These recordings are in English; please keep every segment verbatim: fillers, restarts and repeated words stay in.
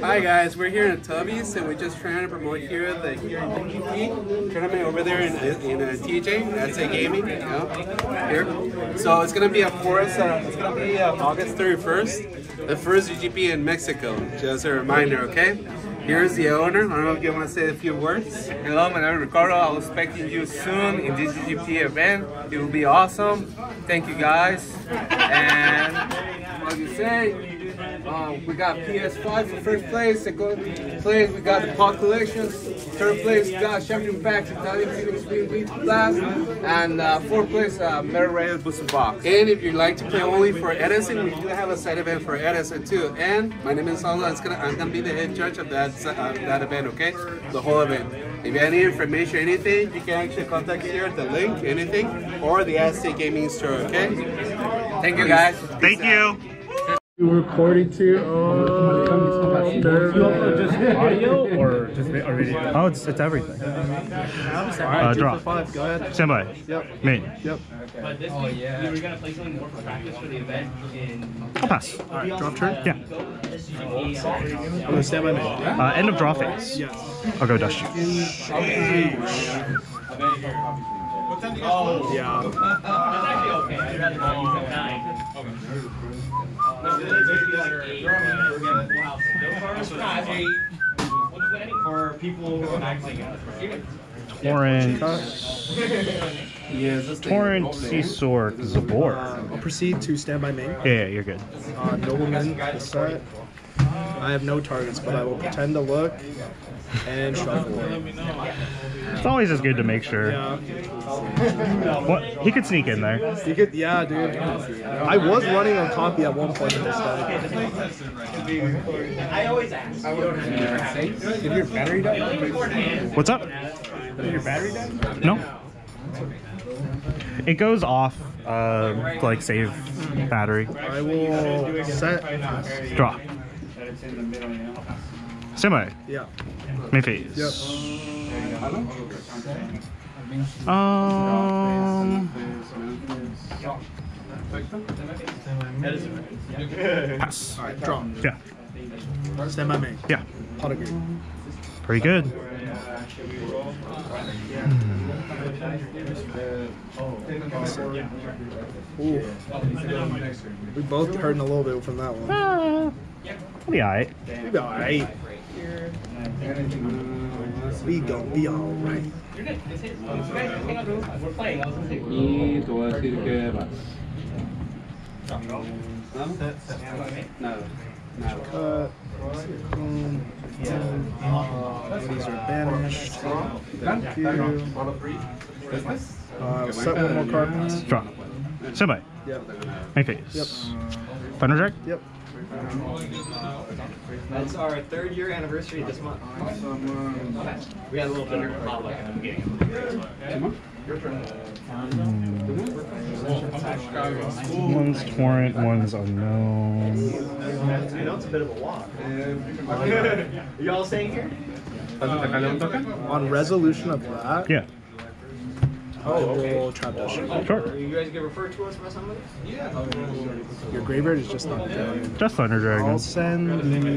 Hi guys, we're here in Tubbys and we're just trying to promote here the here in G G P tournament over there in in uh, T J. That's a gaming, you know, here. So it's gonna be a forest. Uh, it's gonna be uh, August thirty-first, the first G G P in Mexico. Just a reminder, okay? Here's the owner. I don't know if you want to say a few words. Hello, my name is Ricardo. I'll be expecting you soon in this G G P event. It will be awesome. Thank you guys. And what you say? Um, we got P S five for first place, second place we got the Pot Collections, third place got Champion Packs, Italian Phoenix Green Blast, and uh, fourth place uh, Metal Raiders Booster Box. And if you'd like to play only for Edison, we do have a side event for Edison too. And my name is Sala, it's gonna, I'm going to be the head judge of that, uh, that event, okay? The whole event. If you have any information or anything, you can actually contact here at the link, anything, or the Aztec Gaming Store, okay? Thank you guys. Thank you. You were recording too. Oh, just audio or just video? Oh, it's it's everything. Uh, drop. Go ahead. Stand by. Yep. Me. Yep. But this week, we were gonna play something more for practice for the event. In. I'll pass. All right. Drop turn. Yeah. I'm gonna stand by me. Uh, end of draw phase. Yes. I'll go dust you. What time do you guys close? Yeah. It's actually okay. I'd rather not use at nine. Okay. For people who are acting out. Torrent. Torrent, Seesork, Zabor. Uh, I'll proceed to stand by main. Yeah, yeah, you're good. Uh, Nobleman, this side. I have no targets, but I will pretend to look and shuffle. It's always as good to make sure. Yeah. What? He could sneak in there. He could, yeah, dude. I was running on copy at one point in this time. I always ask. Did your battery die? What's up? Did your battery die? No. It goes off uh, to like save battery. I will set. Draw. In the middle now. Semi. Yeah. Mayface. Yep. Um. Pass. All right, draw. Yeah. Semi main. Yeah. Pot of Greed. Pretty good. Mm. We both hurting a little bit from that one. Ah. We'll be alright. We'll be alright. We gon' be alright. We're playing. No. No. These are banished. Thank you. Uh, set one more card. Pass. Draw. Somebody. Yep. My face. Yep. Thunder Dragon? Yep. That's our third year anniversary this month. We had a little bit of a beginning of the year. Your turn. One's Torrent, one's Unknown. Dude, that's a bit of a walk. Are y'all staying here? On resolution of that? Yeah. Oh, okay. Trap dash. Sure. You guys get referred to us by somebody? Yeah. Your graveyard is just Thunder Dragon. Just Thunder Dragon. I'll send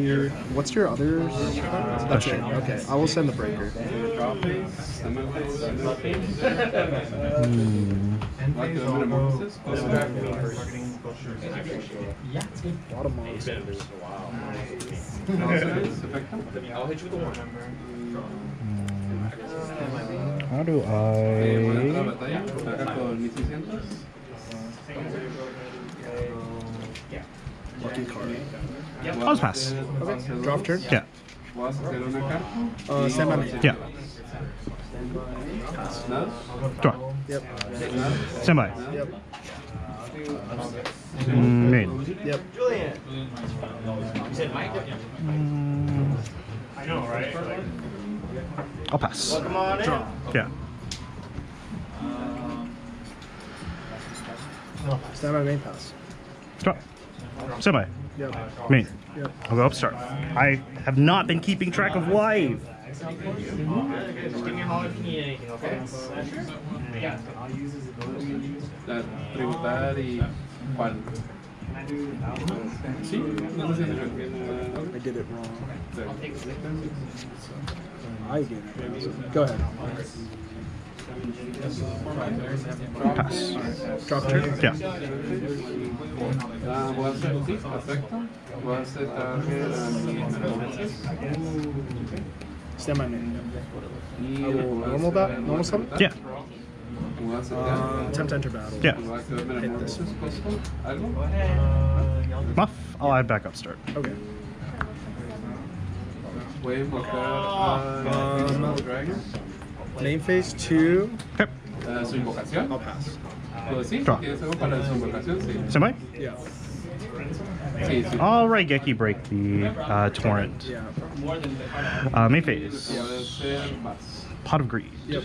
your. What's your other? That's it. Okay. I will send the Breaker. mm. Yeah, it's good. A lot of monsters. I'll hit you with the one number. How do I... Lucky card. I'll pass. Okay. Drop turn? Yeah. Uh, stand by me. Yeah. Pass. Draw. Yep. Stand by. Yep. Mm, main. Yep. Julian! You said Mike? I know, right? I'll pass. Welcome on in. Yeah. Uh, stand by main pass. Draw. Semi. Yep. Main. Yep. I'll go upstart. I have not been keeping track of life. Just give me a holler if you need anything, okay? Yeah. I'll use his ability. Preguntar y. Juan. I did it wrong. I did it wrong. So go ahead. Pass. Drop turn? Yeah. Stand by me. I will normal that? Normal summon? Yeah. Uh, attempt to enter battle. Yeah. Hit this. Muff, I'll add back upstart. Okay. Um, name phase two. Okay. I'll pass. Draw. Same way? Yeah. I'll Raigeki break the uh, torrent. Yeah. Uh, main phase. Pot of Greed. Yep.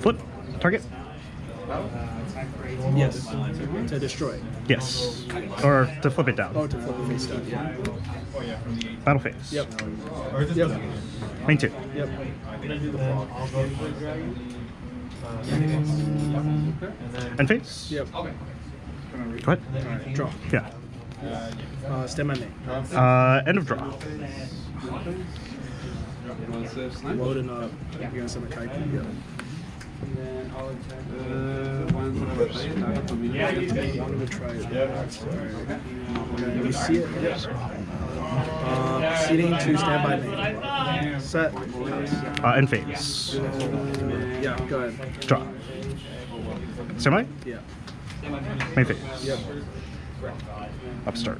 Flip. Target. Yes. To destroy. Yes. Or to flip it down. Oh, to flip it face down. Yeah. Battle phase. Yep. Yep. Main two. Yep. And face. Yep. Okay. Go ahead. All right. Draw. Yeah. Uh, stand by me. Uh, end of draw. Loading up against some Kaiku. Yeah. I'm gonna try it. Yeah. You see it? Yes. Uh, proceeding to stand by me. Set. Uh, and phase. Yeah. Go ahead. Draw. Semi? Yeah. Main phase. Yep. Upstart.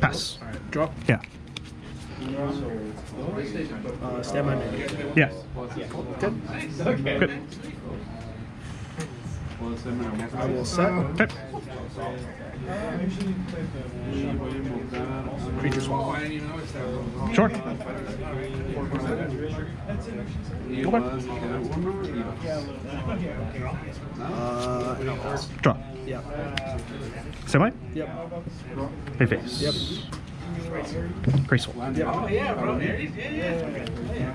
Pass. Drop. Yeah. Uh, stand by me. Yeah. Good. Okay. Good. I will set. Okay. Creature swap. Sure. Uh, Draw. Yeah. Semi? Yep. Hey, face. Yep. Graceful. Yep. Oh, yeah, bro. There he is. Yeah, yeah. yeah.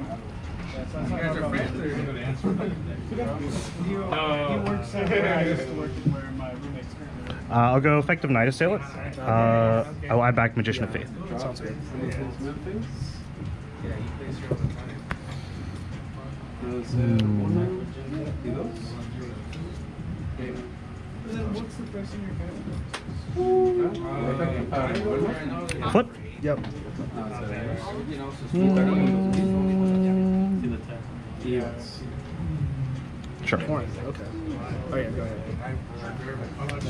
You guys are friends or are you going to answer? No. Uh, I'll go effective Night Assailant. Uh, I'll add back Magician of Faith. Sounds good. Mm. Flip? Yep. Mm. Yes. Sure. Horn. Okay. Oh yeah, go ahead.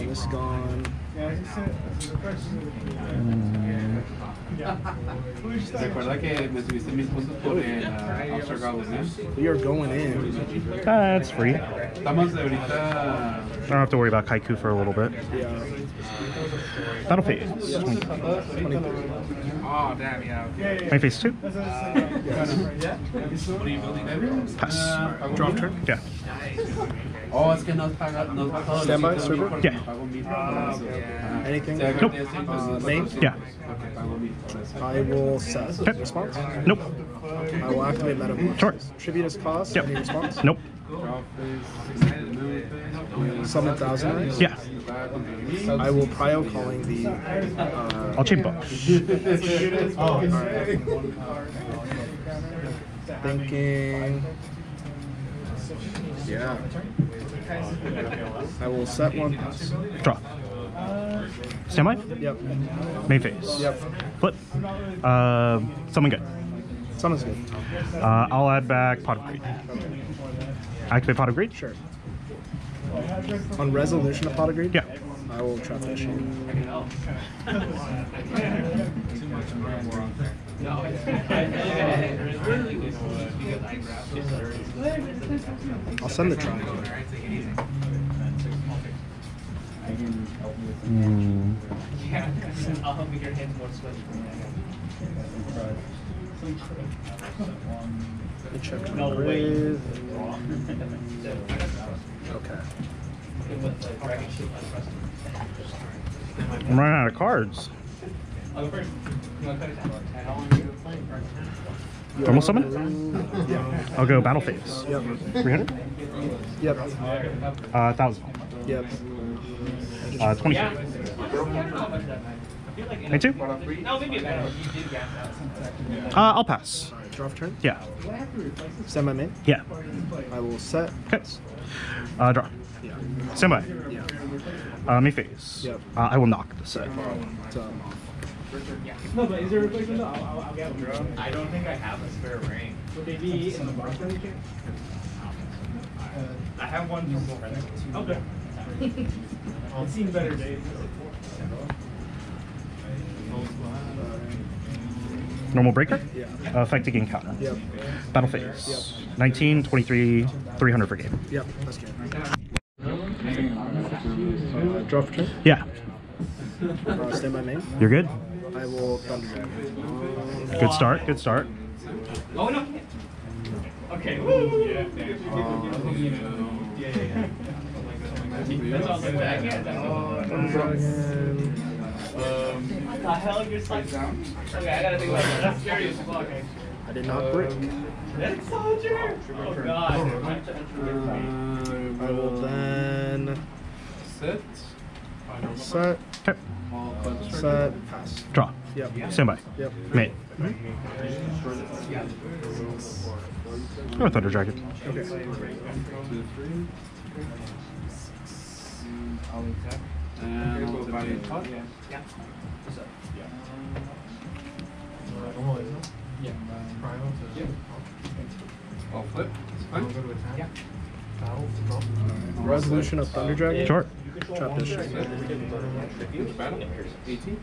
This is gone. Mm. We are going in. Uh, that's free. I don't have to worry about Kaiku for a little bit. Yeah. Battle phase. Yeah. Oh, damn, yeah. My phase two. Pass. Drop turn. Yeah. Oh, it's gonna standby, sweeper? Yeah. Uh, yeah. Anything? Nope. Uh, name? Yeah. I will set. Yep. Response? Nope. I will activate Metamorphosis. Sure. Tribute is cost. Yep. Any response? Nope. Summon Thousand Eyes? Yeah. I will prio calling the... Uh, I'll chain both. Oh, alright. Thinking... Yeah. I will set one. Draw. Standby? Yep. Main phase. Yep. Flip. Uh, summon good. Summon's good. Uh, I'll add back Pot of Greed. Okay. Activate Pot of Greed? Sure. On resolution of Pot of Greed? Yeah. I will trap that shit. I'll send the trap. Mm. Let me check. I'm running out of cards. Normal summon? Yeah. I'll go battle phase. Yep. three hundred? Yep. Uh, one thousand. Yep. Uh, twenty-five. Me too? Uh, I'll pass. Draft turn? Yeah. Send my main? Yeah. I will set. Okay. Uh, draw. Yeah. Same way. Yeah. Uh, me phase. Yep. Uh, I will knock the set. Yeah. No, but is there a replacement? I'll, I'll, I'll get one. I don't think I have a spare ring. Would they be in the box then? I have one from Wolfram. Okay. I've seen better days. Normal breaker? Yeah. Uh, effect again counter. Yep. Battle phase. Yep. nineteen, twenty-three, three hundred per game. Yep, that's good. Uh, draw for turn? Yeah. Uh, stay my main. You're good? I will Thunder Dragon. Good start, good start. Oh no! Okay. Woo! Yeah, yeah, that's all like that. Um, what the hell? You're sliding down? Okay, I gotta think about that. That's scary as fuck. I did not break. That's soldier! Oh god. Uh, I will then... Sit. Set. Okay. Set. Pass. Draw. Yep. Stand by. Yep. Mate. Mm-hmm. Go with Thunder Dragon. Okay. I'll flip. Yeah. Resolution of Thunder Dragon? Sure. Trap this. Interesting.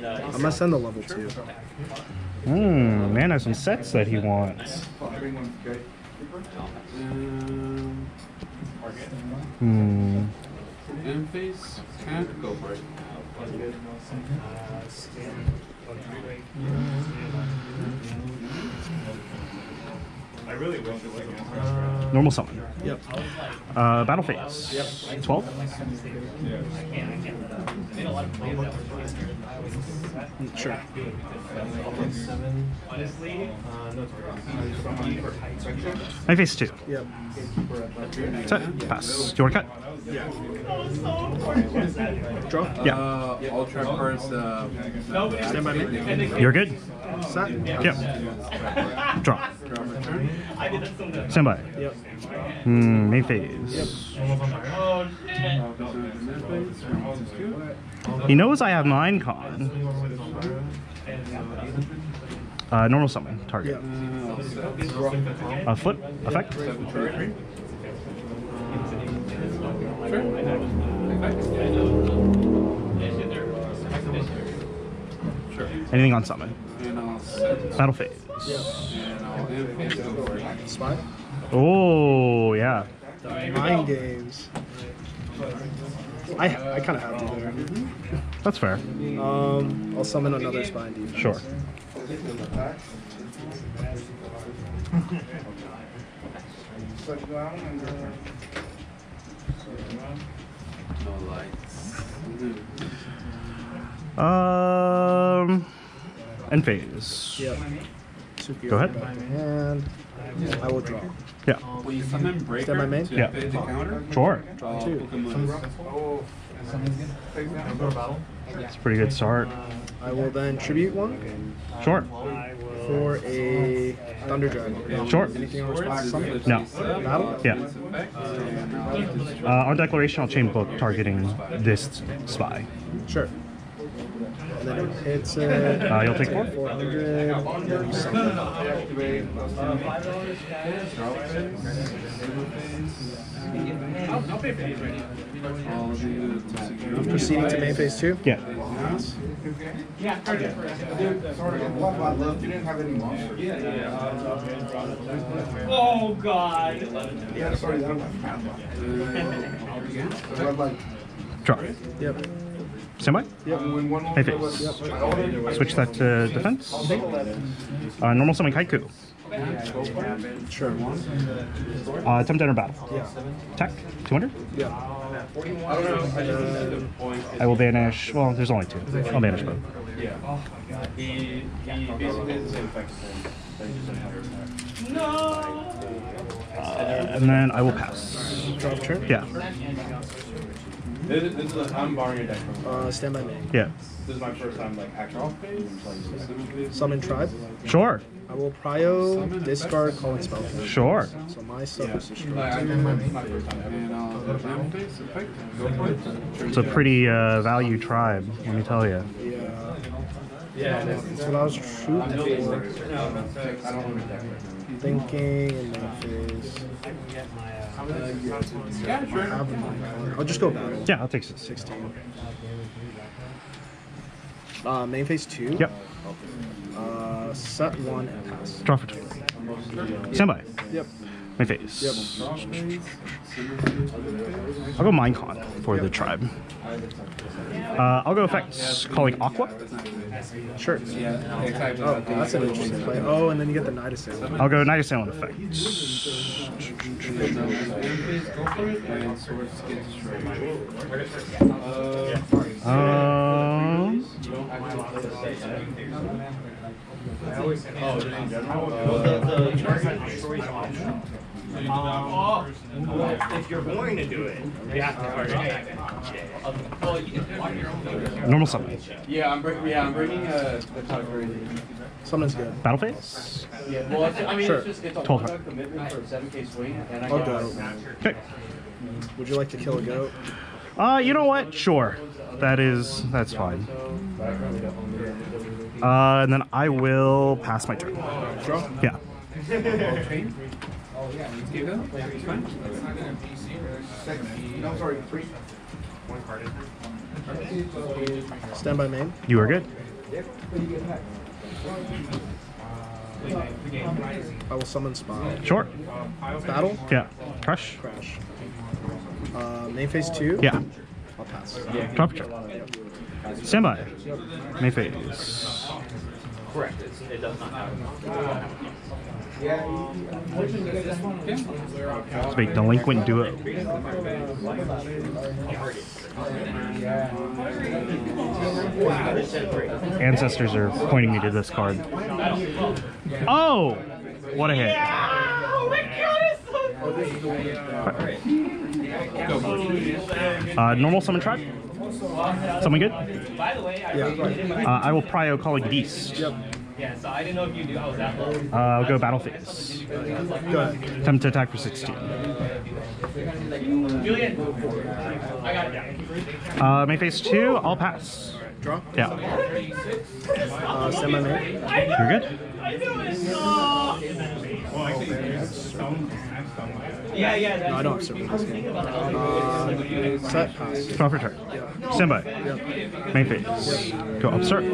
I'm gonna send the level two. Hmm, man has some sets that he wants. Hmm. Face can't go for it. I really wish it wasn't uh, normal summon. Yep. Uh, battle phase. Yep. twelve? Yeah. I can't, I can't let up. I made a lot of plays that were faster than I was. Sure. Honestly, uh, no, it's my phase two. Yep. Set. Pass. Do you want to cut? Yeah. That was so important. Draw? Yeah. Uh, I'll try first. Uh, stand by me. You're good? Set? Yep. Yeah. Draw. Stand by. Yep. Hmm, main phase. Yep. Oh, shit. He knows I have nine con. Uh, normal summon. Target. Yep. Uh, flip. Effect. Sure. Anything on summon? Battle phase. Spy? Oh, yeah. Mind games. I, I kind of have to there. That's fair. Um, I'll summon another spy defense. Sure. Um... End phase. Yep. Go ahead. And I will draw. Yeah. Is that my main? Yeah. Sure. Draw two. That's a pretty good start. I will then tribute one. Sure. For a Thunder Dragon. Sure. Anything on response? No. Battle? Yeah. Uh, on declaration, I'll chain book targeting this spy. Sure. It's a. Uh, you'll take four. Proceeding to main phase two. Yeah. Yeah. Didn't have any monsters. Oh God. Yeah. Sorry. Draw. Yep. Same way? Yep. Hey, Fitz. Yep. Switch that to defense. Uh, normal summon Kaiku. Uh, Sure. Uh, attempt to enter battle. Yeah. Attack. two hundred? Yeah. I will banish. Well, there's only two. I'll banish both. Yeah. Oh my god. He, he basically is infected. No! Uh, and then I will pass. Drop turn? Yeah. This, this is a, I'm borrowing your deck from you. Uh, stand by me. Yeah. This is my first time, like, actual phase. Summon Tribe? Sure. I will Prio, discard, call and spell. Sure. So my stuff is destroyed. It's a pretty uh, value Tribe, let me tell you. Yeah. Yeah, that's what I was shooting for. Thinking in that phase. I'll just go battle. Yeah, I'll take sixteen. Uh, main phase two? Yep. Uh, set one and pass. Draw for two. Stand by. Yep. Main phase. Yep. I'll go Minecon for yep. the tribe. Uh, I'll go effects calling Aqua. Sure. Oh, that's an interesting play. Oh, and then you get the Night Assailant. I'll go Night Assailant effects. Um, Uh, if you're going to do it, you have to target it. Normal summon. Yeah, I'm bringing. Yeah, I'm bringing uh, the Pot of Greed. Summon's good. Battle phase. Yeah. Well, I mean, sure. It's just it's a one commitment for a seven K swing, and I get okay. Would you like to kill a goat? Uh, you know what? Sure. That is. That's fine. Uh, and then I will pass my turn. Draw. Yeah. Oh yeah, let's give them. It's fine. It's not going to be second. No, sorry, three. One card in there. Stand by main. You are good. I will summon Spawn. Sure. Battle? Yeah. Crush? Crash. Uh, main phase two? Yeah. I'll pass. Yeah. Drop check. Stand by. Main phase. Correct. It does not happen. Let's make delinquent do it. Ancestors are pointing me to this card. Oh! What a hit. Oh my god, it's so funny! Uh, normal summon tribe? Someone good? Yeah. Uh, I will prio calling Beast. Yeah, so I didn't know if you knew I was that low. Uh, I'll go battle phase. Go ahead. Attempt to attack for sixteen. Julian, I got it. Uh, main phase two, I'll pass. Draw? Yeah. Uh, semi main. You're good? I know it. Oh. Yeah, yeah. No, I don't have survival. Uh, set pass. Draw for turn. Yeah. Stand by. Yeah. Main phase. Yeah. Go upstart. Yep.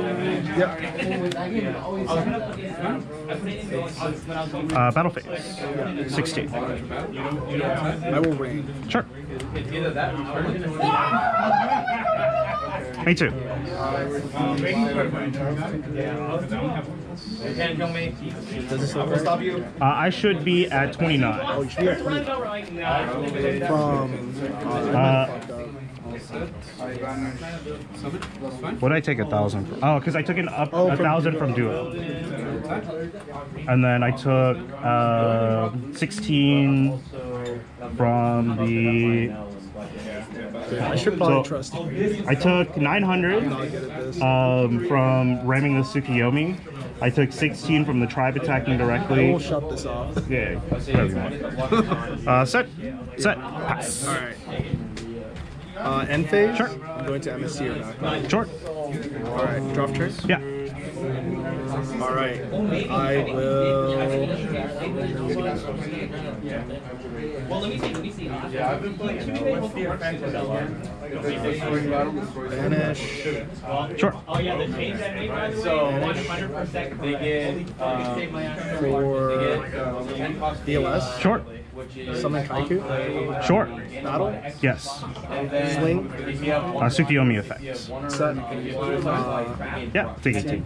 Uh, battle phase. Yeah. sixteen. I will win. Sure. It's either that or me too. Uh, I should be at twenty-nine. Oh, you should be at twenty-nine. From, uh, what did I take a thousand from? Oh, because I took an up oh, a thousand from Duo. And then I took uh, sixteen from the... Yeah, I should probably so, trust you. I took nine hundred um, from ramming the Tsukuyomi. I took sixteen from the tribe attacking directly. I will shut this off. Yeah. uh, set. Set. Pass. All right. Uh, end phase? Sure. I'm going to M S C or not. Sure. All right. Draw turn? Yeah. All right. I will... Well, let me see, let me see. Yeah, I've been playing. Vanish. Sure. Oh, yeah, the change that made, by the way. So, one hundred percent. They get, uh, for B L S. Sure. Summon Kaiku? Sure. Battle? Yes. Sling? Uh, Tsukuyomi effects. Set? Uh, yeah, take eighteen.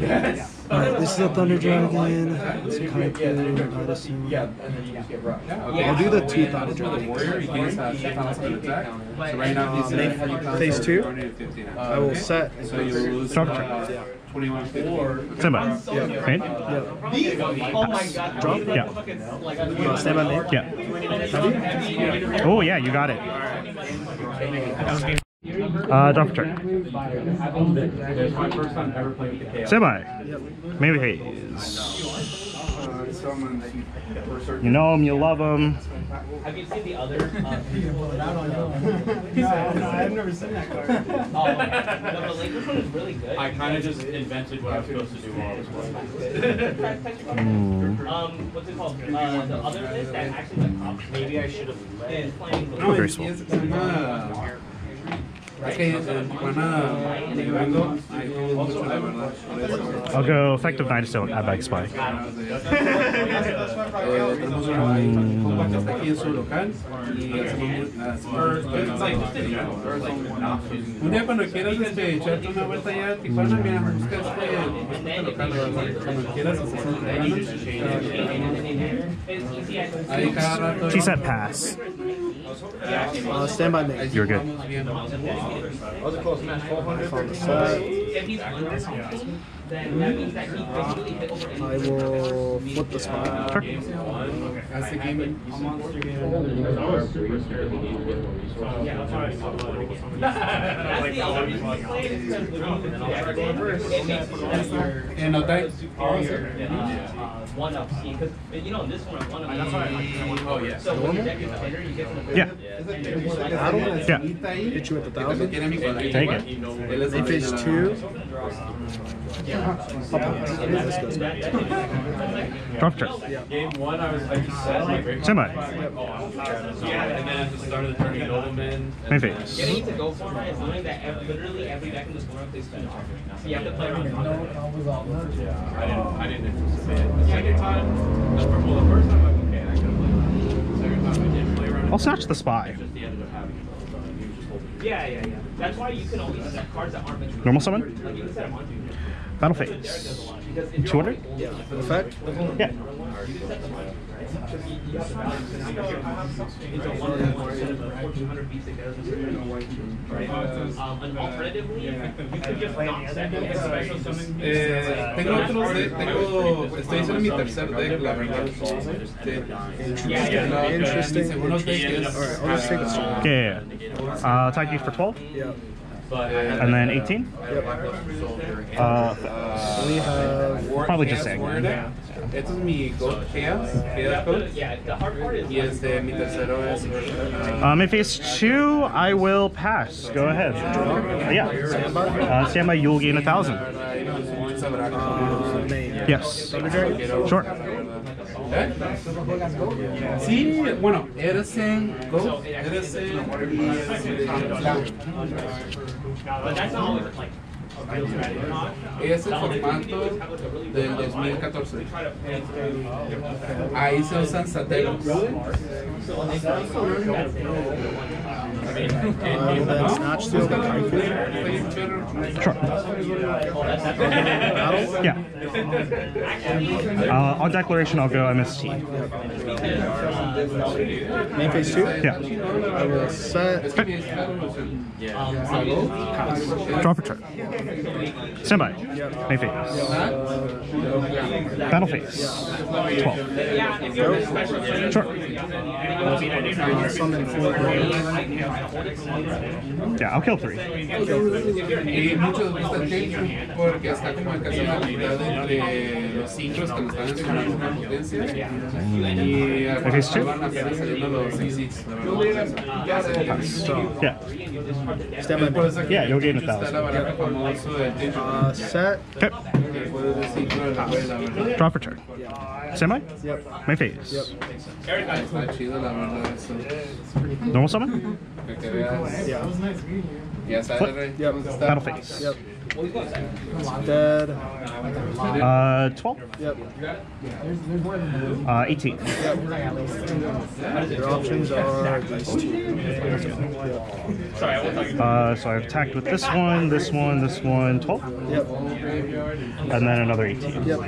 Yes. Alright, this is a Thunder Dragon. It's Kaiku, Night Assailant. I'll do the two Thunder Dragons. Phase two? I will set. Structure. Simba. Yeah. Pain? Yeah. Oh my god. Drop? Yeah. Uh, stand by me? Yeah. Oh yeah, you got it. Uh, drop a trick. Stand by. Maybe Haze. You know him, you love him. Have you seen the other? No, I've never seen that card. Oh, the Lakers one is really good. I kind of just invented what I was supposed to do while I was playing. Um, what's it called? Uh, the other list that actually went up. Maybe I should have led playing the Lakers. It's okay, uh, I'll go effective Night Assailant, add back Spy. T-set pass. Uh, stand by me. You're good. I will flip the spot. Sure. Yeah. Yeah. Hit you with a thousand. Take it. If it's two. Drop trick. Game one, I was like, semi. Yeah, and then at the start of the turn, Nobleman. Main phase. Getting to go for is knowing that literally every deck in this world they spend a card. So you have to play around. I didn't. I didn't anticipate it. The second time, the first time, I'm okay. I could have played. The second time, I didn't play around. I'll snatch the spy. Yeah, yeah, yeah. That's why you can only set cards that aren't meant to. Normal summon? Like you can set them onto you. Battle phase. two hundred? Yeah. Effect? Yeah. Interesting. Yeah. Uh, attack you for twelve? Yeah. And then eighteen? Yep. Uh, we have... Probably just Sangan. Yeah. Esto es mi Chaos. Um, if it's two, I will pass. Go ahead. Uh, yeah. Uh, standby, you'll gain a thousand. Uh, yes. Sure. ¿Eh? Sí, bueno, eres en Go, eres en... Es el formato del dos mil catorce. Ahí se usan satélites. Yeah. Uh, on declaration, I'll go M S T. Main phase two? Yeah. I will set. Pass. Drop a turn. Stand by. Main phase. Battle phase. twelve. Sure. Yeah, I'll kill three. Main phase two? Yeah. Stand by. Yeah, you'll gain a thousand. Uh, set. Okay. Drop for turn. Semi? Yep. Main phase. Yep. Normal summon? Yeah. Flip. Yep. Battle phase. Yep. Dead. Uh, twelve? Yep. Uh, eighteen. Yep. Your options are these two. Uh, so I've attacked with this one, this one, this one, twelve? Yep. And then another eighteen. Yep.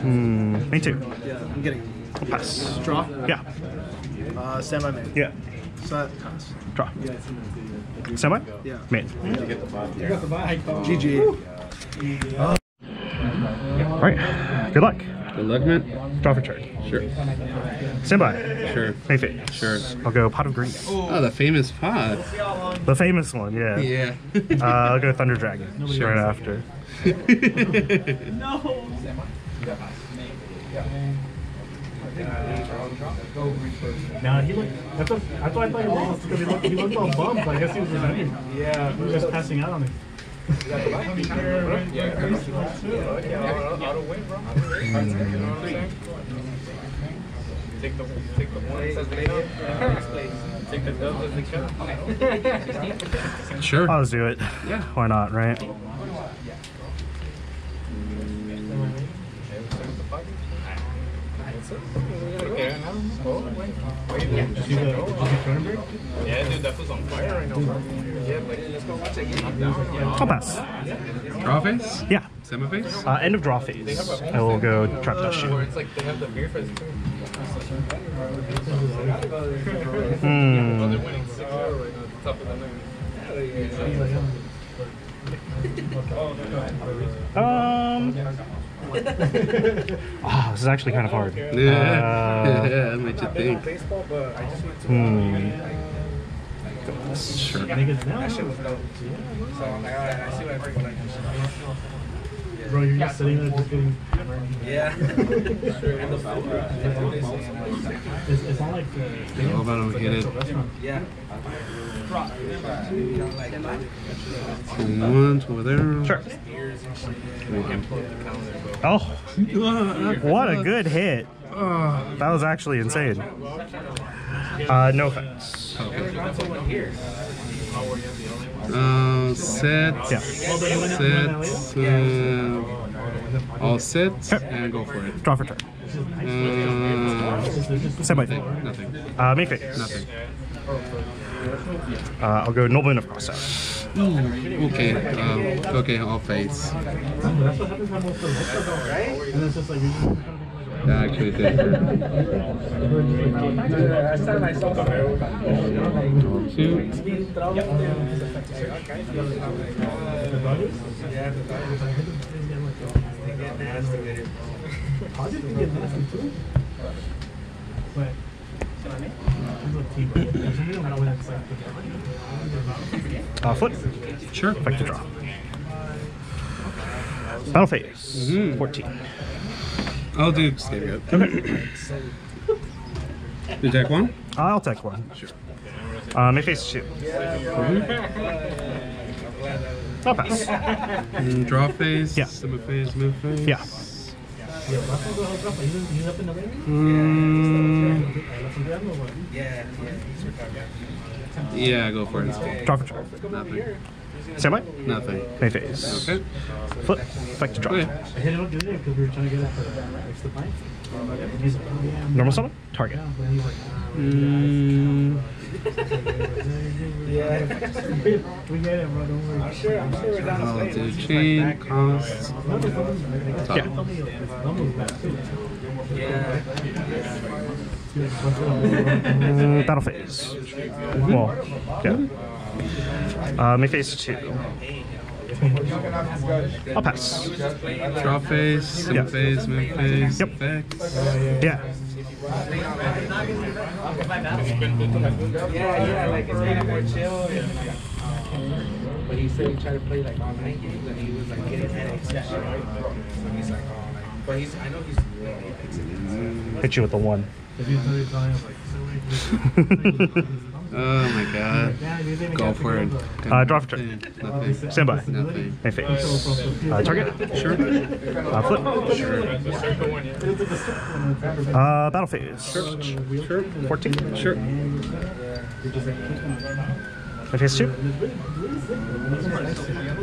Hmm, me too. Yeah, I'm getting. I'll pass. Draw? Yeah. Uh, stand by main. Yeah. Set. Pass. Draw. Stand by? Yeah. Main. Yeah. You get the bot there. You got the bot. G G. Uh, Alright. Good luck. Good luck, man. Draw for turn. Sure. Stand by. Sure. Main fit. Sure. I'll go Pot of Greed. Oh, the famous pot. The famous one, yeah. Yeah. uh, I'll go Thunder Dragon. Nobody right after. No! Now he looked. That's what I thought. I thought he looked. He looked all bummed. I guess he was running. Yeah, he was just passing out on me. Take the take the one says the Take the dub as the cut. Sure. I'll do it. Yeah. Why not? Right. I'll pass. Draw phase? Yeah. Semi phase? Uh, end of draw phase. I will go trap dash you. Hmm. Um. Oh, this is actually kind of hard. Yeah, uh, yeah, I made you think. Hmm. Sure. Bro, you're just sitting there just getting. Yeah. it's, it's not like the. All about him, get it. Yeah. One over there. Sure. Oh, what a good hit. Oh, that was actually insane. Uh, no offense. Okay. Uh, set, yeah. set, uh, all set, okay. And go for it. Draw for turn. Uh, Semi thing. Nothing. Uh, make face. Nothing. Uh, I'll go Nobleman of Crossout. Mm. Okay, um, okay, I'll face. That actually did hurt. Uh, flip. Sure. Back to draw. Battle phase. Mm-hmm. fourteen. I'll do Scapegoat. Okay. You take one? I'll take one. Sure. Uh, make face two. Mm-hmm. I'll pass. Mm, draw phase? Yeah. Summit phase, move phase? Yeah. Mm. Yeah, go for it. Draw for draw. Nothing. Semi? Nothing. Main phase. Okay. Flip. Back to draw. Okay. Normal summon? Target. Mm. Yeah. We get it, bro. Don't worry. I'm sure. I'm sure we're down to play. I'll do chain costs. Yeah. Yeah. Uh, battle phase. Mm-hmm. Well, yeah. Uh, make phase two. I'll pass. Draw phase, sim yeah. phase, move phase, yep. Effects. Yeah. Yeah, yeah, like it's kind of more chill. But he said he tried to play like all night games and he was like getting headaches. So he's like, oh, like, but he's, I know he's. Hit you with the one. Oh my god. Go for it. Uh, draw for turn. Nothing. Stand by. Nothing. Main phase. Uh, target? Sure. Uh, flip? Sure. Uh, battle phase. Sure. Sure. fourteen? Sure. And phase two.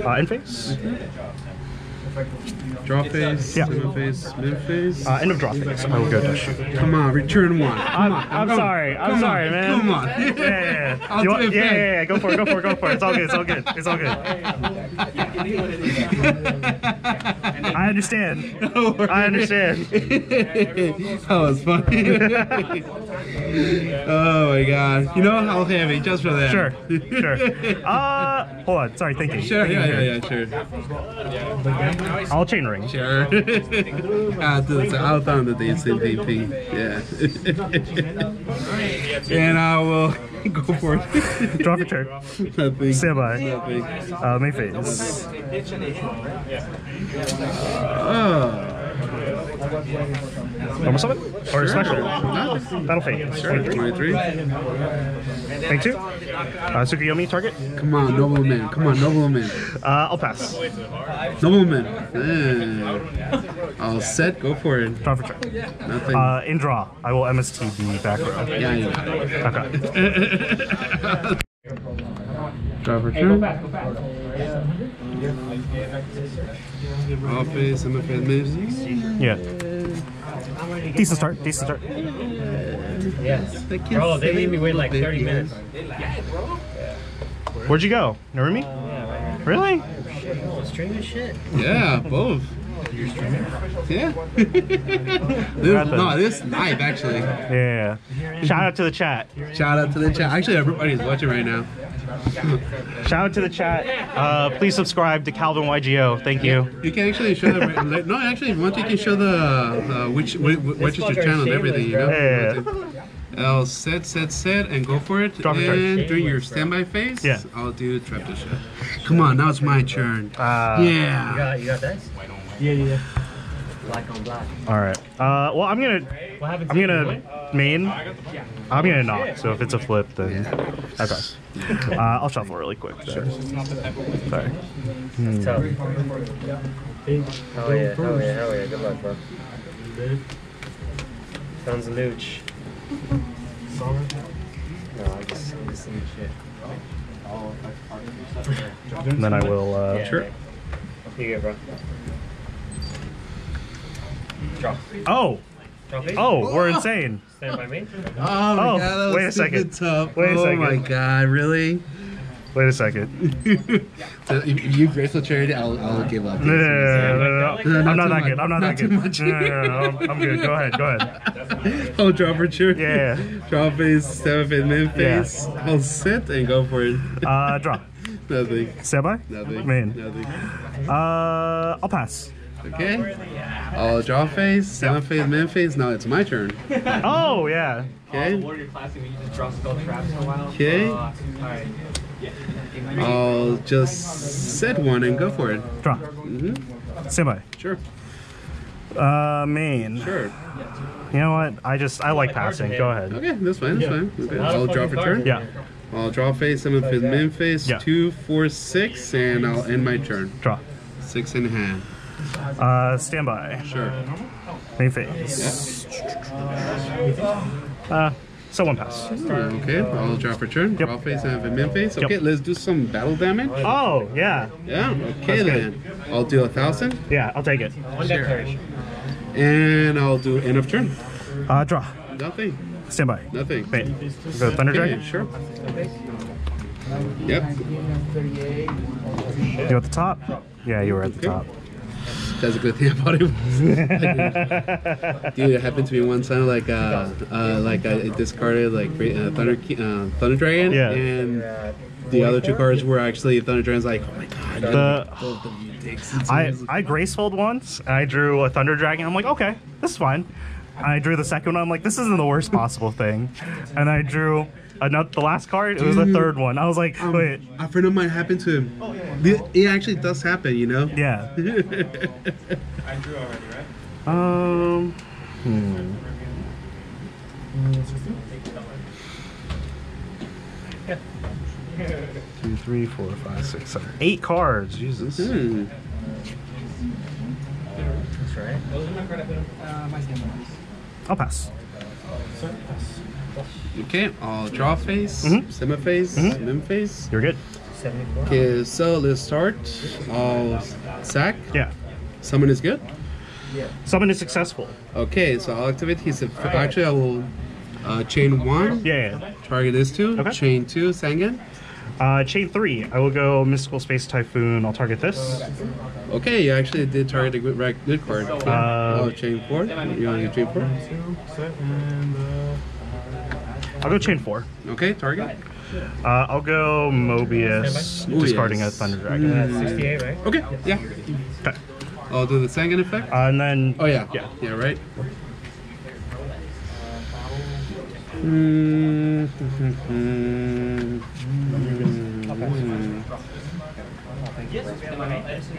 Uh, end phase. Draw phase, yeah. Summon phase, mid phase. Uh, end of draw phase. I will go to shoot. Come on, return one. Come I'm, on, I'm come sorry. I'm sorry, on, man. Come on. Yeah, yeah, yeah. I'll want, yeah, yeah, yeah. Go for it. Go for it. Go for it. It's all good. It's all good. It's all good. I understand. No I understand. That was funny. Oh my god. You know, I'll have it just for that. Sure. Sure. Uh, hold on. Sorry. Thank you. Sure. Yeah. Yeah. Yeah. Sure. Yeah. I'll chain ring. Sure. I'll do so. I'll thunder the M V P. Yeah. And I will go for it. Drop a turn. Nothing. Stand by. Nothing. Uh, main phase. Uh, oh. Normal summon? Or sure. Special? No. Battle phase. Sure. twenty-three. Thank two. Uh, Tsukuyomi target? Come on, Nobleman. Come on, Nobleman. Uh, I'll pass. Nobleman. Yeah. All set. Go for it. Draw for turn. Nothing. Uh, in draw, I will M S T the back row. Yeah, yeah. Okay. Draw for turn. Office, I'm a fan of yeah. Decent start, decent start. Yes. They bro, they made me wait like thirty minutes. Yeah, bro. Where'd you go? Narumi? Uh, really? Oh, streaming shit? Yeah, both. You're streaming? Yeah. This, no, this is live actually. Yeah. Shout out to the chat. Shout out to the chat. Actually, everybody's watching right now. Shout out to the chat. Uh, please subscribe to Calvin Y G O. Thank you. You can actually show the. No, actually, once you can show the uh, which which, which is your channel and everything, you know. Yeah. I'll set, set, set, and go for it. Drop and during your standby phase, yeah. I'll do trap to shot. Come on, now it's my turn. Uh, yeah. You got, you got that? Yeah, yeah. Black on black. All right. Uh, well, I'm gonna, I'm gonna main. I'm gonna knock. So if it's a flip, then yeah. Okay. Uh, I'll shuffle really quick. There. Sorry. Hmm. Tough. Oh yeah! Oh yeah! Oh yeah! Good luck, bro. Sounds a nooch. No, I just see the same shit. And then I will. Uh, yeah, sure. Here you go, bro. Drop. Oh! Drop oh, we're insane. Stand by me. Oh, oh god, wait a second. Tough. Wait a oh second. Oh my god, really? Wait a second. So if you Graceful Charity, I'll, I'll give up. No, no, no, no, no, no. I'm not that good. I'm not, not that good. Much. No, no, no, no. I'm good. Go ahead. Go ahead. I'll drop for sure. Yeah. Draw face, step in, mid face. Yeah. I'll sit and go for it. Uh, Draw. Nothing. Stand by? Nothing. Main. Nothing. Uh, I'll pass. Okay. I'll draw phase, seven yep. phase, man phase. Now it's my turn. Oh yeah. Okay. Okay. I'll just set one and go for it. Draw. Mm-hmm. Stand by. Sure. Uh, main. Sure. You know what? I just I like passing. Go ahead. Okay, that's fine. That's fine. Okay. I'll draw for turn. Yeah. I'll draw phase, seven phase, man phase, yeah. two, four, six, and I'll end my turn. Draw. Six in hand. Uh, stand by. Sure. Main phase. Yeah. Uh, so one pass. Okay, I'll drop return. Yep. Draw phase and have a min phase. Okay, yep. Let's do some battle damage. Oh, yeah. Yeah, okay that's then. Good. I'll do a thousand. Yeah, I'll take it. One sure. Declaration. And I'll do end of turn. Uh, draw. Nothing. Stand by. Nothing. Wait. Go Thunder Dragon? Okay, sure. Yep. You were at the top? Yeah, you were at okay. the top. That's a good thing about it. Dude, it happened to me one time. Like, uh, uh, like I discarded like uh, Thunder, uh, Thunder Dragon, yeah. and the other two cards were actually Thunder Dragon's. Like, oh my god, the, both of you dicks. I I Gracefold once, and I drew a Thunder Dragon. I'm like, okay, this is fine. And I drew the second one. I'm like, this isn't the worst possible thing. And I drew. Another, the last card, dude, it was the third one. I was like, um, wait. A friend of mine happened to him. Oh, yeah, yeah. It actually does happen, you know? Yeah. I drew already, right? Um. Hmm. Two, three, four, five, six, seven, eight cards. Jesus. Mm. That's right. I'll pass. Okay, I'll draw phase, mm-hmm. Semi phase, mm-hmm. Mem phase. You're good. Okay, so let's start. I'll sack. Yeah. Summon is good? Yeah. Summon is successful. Okay, so I'll activate his. Actually, I will uh, chain one. Yeah, yeah. Target this two. Okay. Chain two, Sangan. Uh, chain three, I will go Mystical Space Typhoon, I'll target this. Okay, you actually did target a good, right, good card. Uh, I'll chain four. You want to chain four? I'll go chain four. Okay, target. Uh, I'll go Mobius, Ooh, discarding yes. a Thunder Dragon. Mm. sixty-eight, right? Okay, yeah. Okay. I'll do the Sangan effect. Uh, and then... Oh, yeah. Yeah, yeah right? Mm -hmm.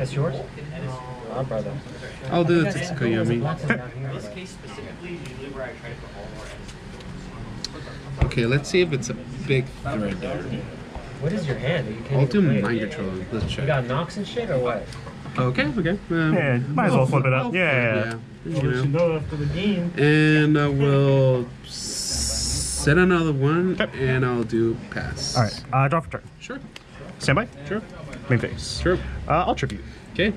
That's yours? Oh, brother. I'll do the Tsukuyomi. Okay, let's see if it's a big threat there. What is your hand? You can't I'll do mind control. Let's check. You got knocks and shit or what? Okay, okay. Um, yeah, might as well flip it up. Yeah, yeah. yeah. You know. And I will set another one, okay. and I'll do pass. All right, uh, draw for turn. Sure. Standby. Sure. Main phase. Sure. Uh, I'll tribute. Okay.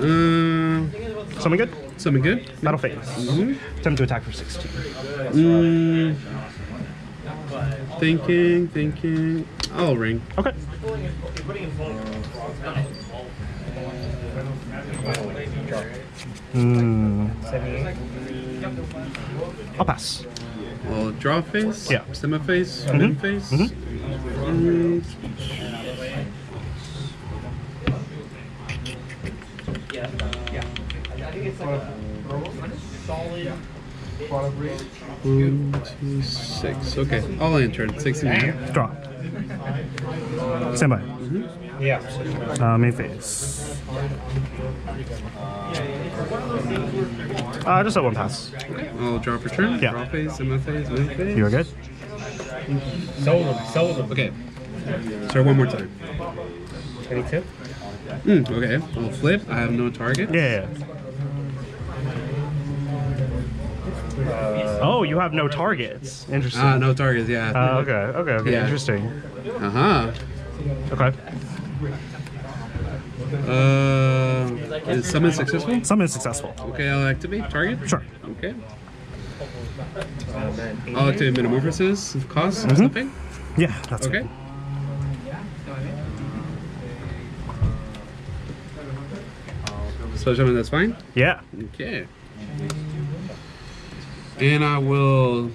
Um. Uh, Something good. Something good. Battle phase. Mm-hmm. Time to attack for sixteen. Mm. Thinking, thinking. I'll ring. Okay. Mm. I'll pass. Well, draw phase. Yeah. Semi phase. Mm-hmm. Mid phase. Mm-hmm. um, one, two, six. Okay, I'll enter. sixteen. Draw. Stand by. Mm-hmm. Yeah. Uh, main phase. Uh, just let one pass. Okay. I'll draw for turn. Yeah. Draw phase, M F phase, main phase. You're good? Sold them, sold them. Okay. Start one more time. twenty-two? Mm, okay. I'll flip. I have no target. Yeah. Uh, oh, you have no targets. Interesting. Ah, uh, no targets, yeah. Uh, okay, okay, okay. Yeah. Interesting. Uh huh. Okay. Uh, is summon successful? Summon is successful. Okay, I'll activate target? Sure. Okay. I'll activate Metamorphosis, if cost, mm-hmm. something? Yeah, that's okay. Good. So, summon, that's fine? Yeah. Okay. And I will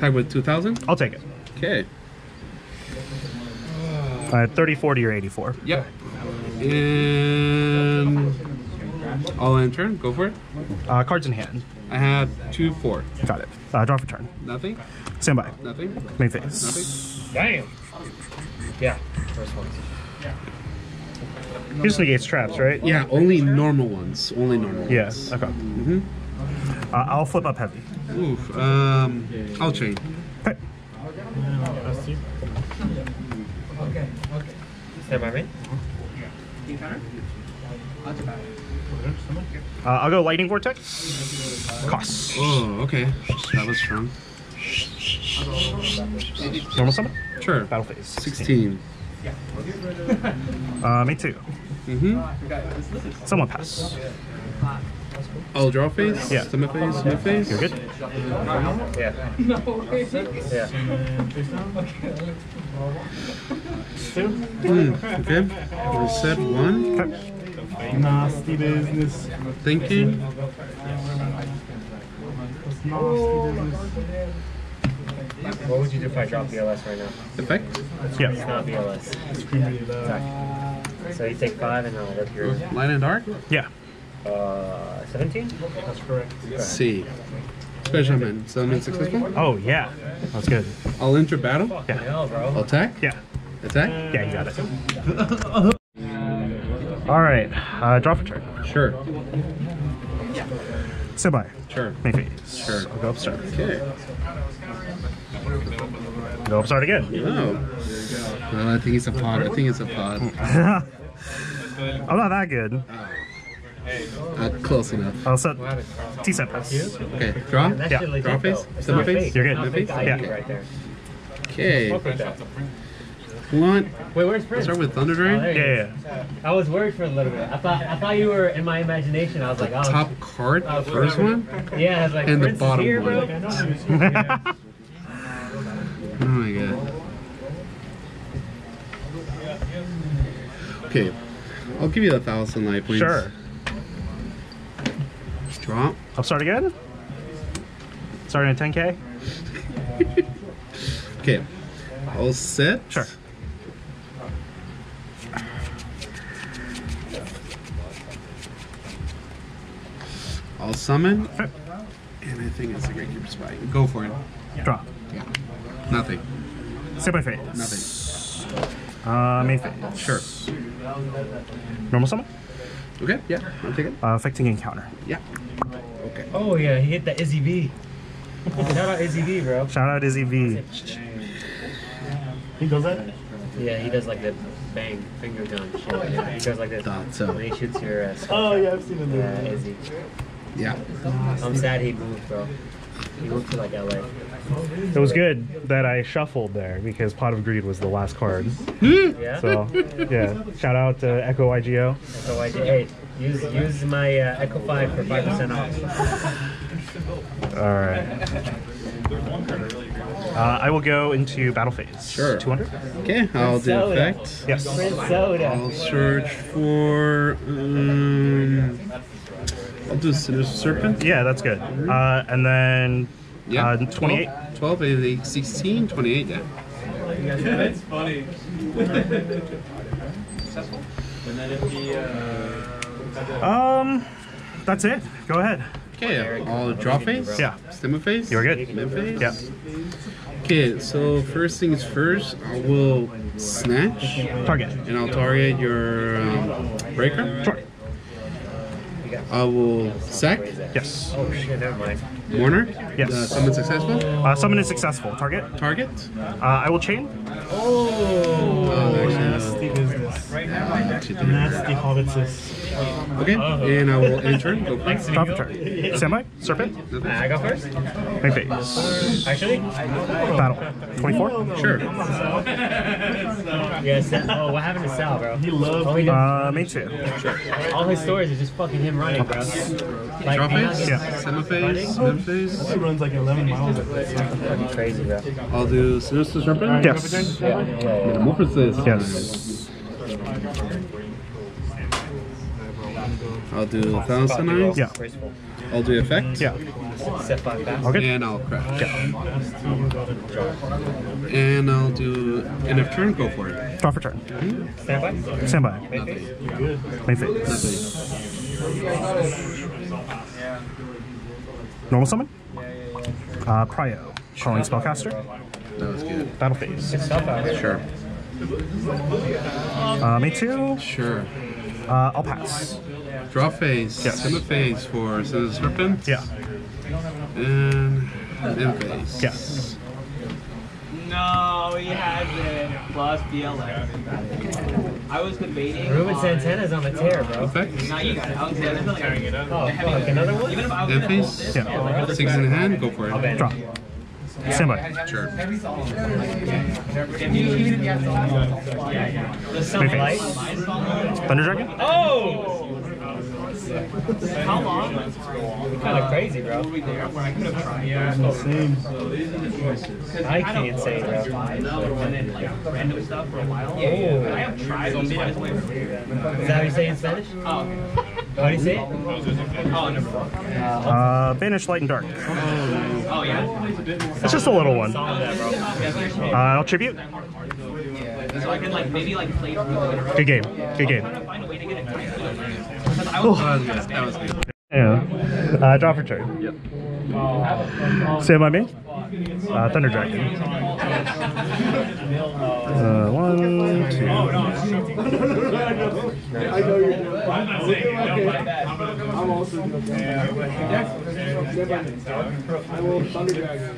tag with two thousand. I'll take it. Okay. Uh, thirty, forty, or eighty-four. Yep. And I'll end turn. Go for it. Uh, cards in hand. I have two, four. Got it. Uh, draw for turn. Nothing. Stand by. Nothing. Main phase. Nothing. Damn. Yeah. First one. Yeah. He just negates traps, right? Yeah, only normal ones. Only normal yeah. ones. Yeah. Okay. Mm-hmm. Uh, I'll flip up heavy. Oof. Um, I'll chain. Okay. Okay. Stand by me. Uh, I'll go Lightning Vortex. Cost. Oh, okay. That was strong. Normal summon? Sure. Battle phase. sixteen. uh, me too. Mm-hmm. Someone pass. I'll draw phase? Yeah. Summit phase? Mid phase? You're good? Yeah. No way. Yeah. mm, okay. Reset one. Okay. Nasty business. Thinking. Nasty business. What would you do if I dropped B L S right now? Effect? Yeah. It's not B L S. Exactly. So you take five and I'll rip your... Light and dark? Yeah. Uh, seventeen? That's correct. C. Special summon. Summon successful? Oh, yeah. That's good. I'll enter battle? Yeah. Hell, bro. I'll attack? Yeah. Attack? Yeah, you got it. Alright. Uh, draw for turn. Sure. Yeah. Sit by. Sure. Maybe. Sure. I'll go upstart. Okay. Go upstart again. No. Well, I think it's a pod. I think it's a pod. I'm not that good. Oh. Uh, close enough. I'll set T-set pass. Okay, draw? Yeah. yeah. Draw face? Double face? You're good. Face? Yeah. Okay. Blunt. Wait, where's Prince? Start with Thunder Dragon? Oh, yeah, yeah. I was worried for a little bit. I thought I thought you were in my imagination. I was the like, oh. Top card, oh, first one? Yeah, I was like, and Prince the bottom is here, one. Bro. Oh my god. Okay, I'll give you the thousand life points. Sure. Draw. I'll start again? Starting at ten K? Okay, all set. Sure. I'll summon. Sure. And I think it's a great keeper spy. Go for it. Draw. Yeah. Nothing. Step by fate. Nothing. Uh, main fate. Sure. Normal summon? Okay, yeah. I'll take it. Uh, affecting encounter. Yeah. Okay. Oh, yeah, he hit the Izzy V. Shout out Izzy V, bro. Shout out Izzy V. He does that? Yeah, he does like the bang, finger gun shit. Yeah, he does like this. Thought so. When he shoots your ass. Uh, oh, yeah, I've seen him do that. Yeah, Izzy. Yeah. I'm sad he moved, bro. He moved to like L A. It was good that I shuffled there because Pot of Greed was the last card. Yeah. So, yeah. Shout out to Echo Y G O. Echo Y G O. Hey, use, use my uh, Echo five for five percent off. All right. Uh, I will go into battle phase. Sure. two hundred. Okay, I'll do effect. Yes. I'll search for. Um, I'll do Sinister Serpent. Yeah, that's good. Uh, and then. Yeah, uh, twenty-eight. twelve, twelve, sixteen, twenty-eight, yeah. Yeah, that's funny. Successful? Um, that's it. Go ahead. Okay, I'll draw phase? Yeah. Stemma phase? You're good. Mid phase? Yeah. Okay, so first things first, I will snatch. Target. And I'll target your um, breaker. Sure. I will sack. Yes. Oh shit, never mind. Warner? Yes. Uh, summon successful? Uh, summon is successful. Target? Target? Uh, I will chain. Oh! Oh, nasty business. Nasty hobbitses. Okay, and I will enter. Go first. Top of turn. Semi? Serpent? I go first? Main phase. Actually? Battle. twenty-four? Sure. Yes. Oh, what happened to Sal, bro? He loved Uh, main two. Sure. All his stories are just fucking him running, bro. Like, draw phase? Yeah. Semi phase? Mid phase? He runs like eleven miles at this. That'd be crazy, bro. I'll do Sinister Serpent? Yes. Yeah. Metamorphosis? Yes. I'll do Thousand Eyes? Yeah. I'll do effect? Yeah. Okay. And I'll craft. Yeah. And I'll do end of turn, go for it. Draw for turn. Mm-hmm. Standby? Standby. Nothing. Main phase. Nothing. Normal summon? Uh, Prio. Calling spellcaster? That was good. Battle phase. Sure. Uh, me too? Sure. Uh, I'll pass. Draw phase. Yes. Send a phase for Sinister Serpent. Yeah. And end phase. Yes. No, he hasn't. Plus B L S. I was debating. Ruben Santana's on the tear, bro. Effect? Now you got it. I was tearing it up. Oh, fuck. Another one? End phase? Yeah. Six in the hand, go for it. Draw. Standby. Sure. Thunder Dragon? Oh! How long? Kind of crazy, bro. I can't say, bro. And then, like, random stuff for a while. Yeah. I have tried on this way. Is that how you say in Spanish? Oh. How do you say it? Oh, never uh, Banish Light and Dark. Oh, yeah. It's just a little one. Uh, I'll tribute. So I can, like, maybe, like, play through the good game. Good game. Oh, that was good. Yeah. Uh, draw for turn. Yep. Say my main. Uh, Thunder Dragon. Uh, one, two. I know you're doing it. I'm also doing it. I will Thunder Dragon.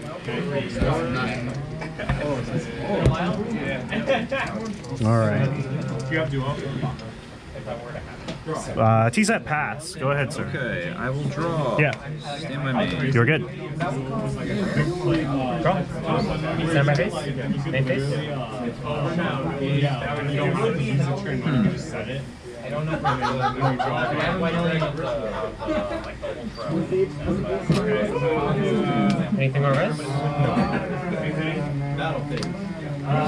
All right. that were to happen. Uh, T-set pass. Go ahead, sir. Okay, I will draw. Yeah. Stand by me. You're good. Draw. Stand by face. Main face. Mm. I don't know if we're anything on rest? No.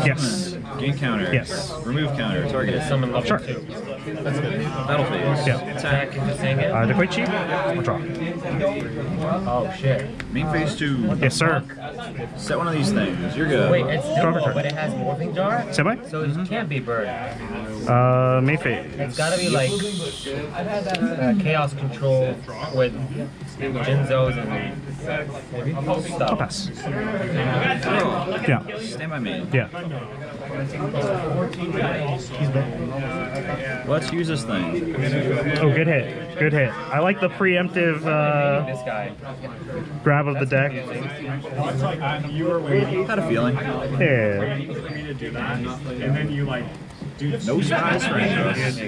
Yes. Gain counter. Yes. Remove counter. Target. Summon level sure. two. That's good. Battle phase. Yeah. Attack. Uh, the Koichi. We'll draw. Oh shit. Main phase two. Yes, sir. Set one of these things. You're good. Wait, it's normal, but it has Morphing Jar? Say what? So it mm-hmm. can't be bird. Uh, main phase. It's gotta be like uh, Chaos Control with Jinzos and maybe stuff. I'll pass. Yeah. Stand by me. Yeah. Let's use this thing. Oh, good hit. Good hit. I like the preemptive uh, grab of the deck. Had a feeling. Yeah. No surprise for us.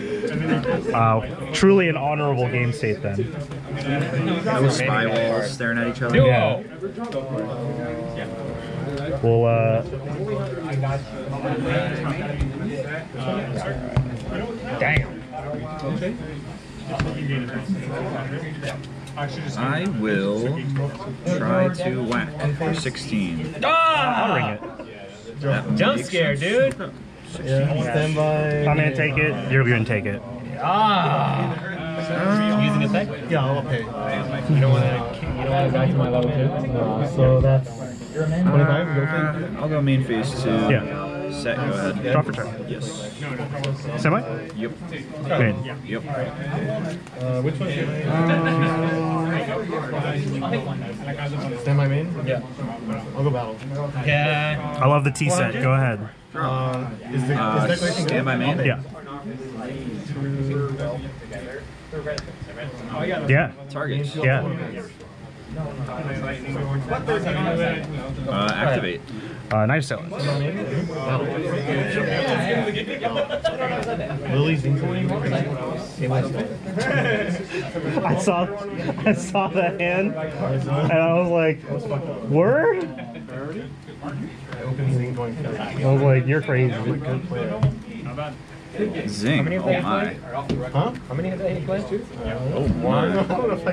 Wow. Truly an honorable game state then. No spy walls staring at each other. Yeah. Well, uh... damn. I will try to whack for sixteen. Ah! It. Jump scare, sense. Dude! Yeah. Stand by. I'm gonna take it. You're gonna take it. Ah! Um, using a tech? Yeah, I'll pay. You don't want to. You don't want to die to my level two. No, so that's. Uh, I'll go main phase two. Yeah. Set. Go ahead. Drop for turn. Yes. Semi? Yep. Okay. Yep. Uh, which one? Um, Semi main? Yeah. I'll go battle. Yeah. I love the T set. Go ahead. Uh, is the uh, is that stand by main? Yeah. Yeah. Target. Yeah. Uh, activate. Uh, Night Assailant. I saw, I saw that hand, and I was like, "Word?" I was like, "You're crazy." Zing. How many of oh my. Huh? How many have they played? Oh my. I don't know if I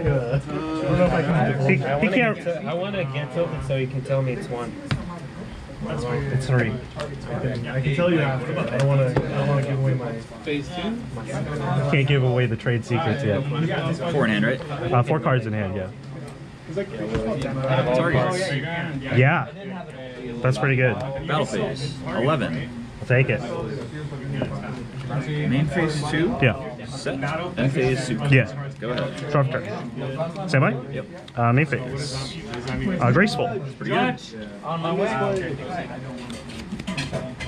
can. He, he I can't. Get, I want to get tilted so you can tell me it's one. That's well, it's three. I can tell you after, but I don't want to. I don't want to give away my phase two. Can't give away the trade secrets yet. Four in hand, right? Uh, four cards in hand, yeah. Targets. Yeah. That's pretty good. Battle phase. Eleven. I'll take it. Main phase two? Yeah. Set. End phase two. Yeah. Go ahead. Drop turn. Same way? Yep. Uh, main phase. Uh, graceful. That's pretty good. On my way.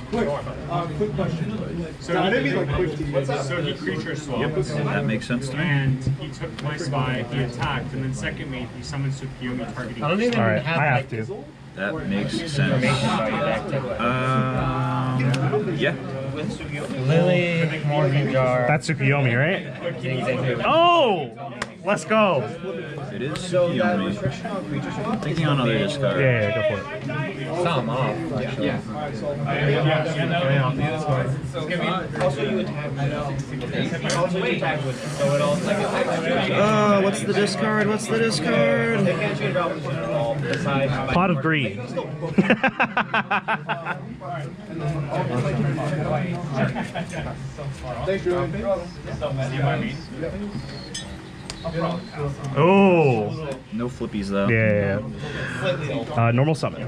Quick. Uh, quick question. So would it be like quick to use? So he creature swapped. Yep, that makes sense to me. And he took my spy, he attacked, and then second mate, he summoned Tsukuyomi targeting. I don't even have I have to. That makes sense. Uh, yeah. Lily, Morphing Jar. That's Tsukuyomi, right? Oh! Let's go! It is Tsukuyomi. Thinking on other discard. Yeah, yeah, go for it. Some off. Yeah. Also, you attack. Also, you attack with it. So it all like. Oh, what's the discard? What's the discard? Pot of Greed. Oh! No flippies though. Yeah, yeah, yeah. Uh, normal summon.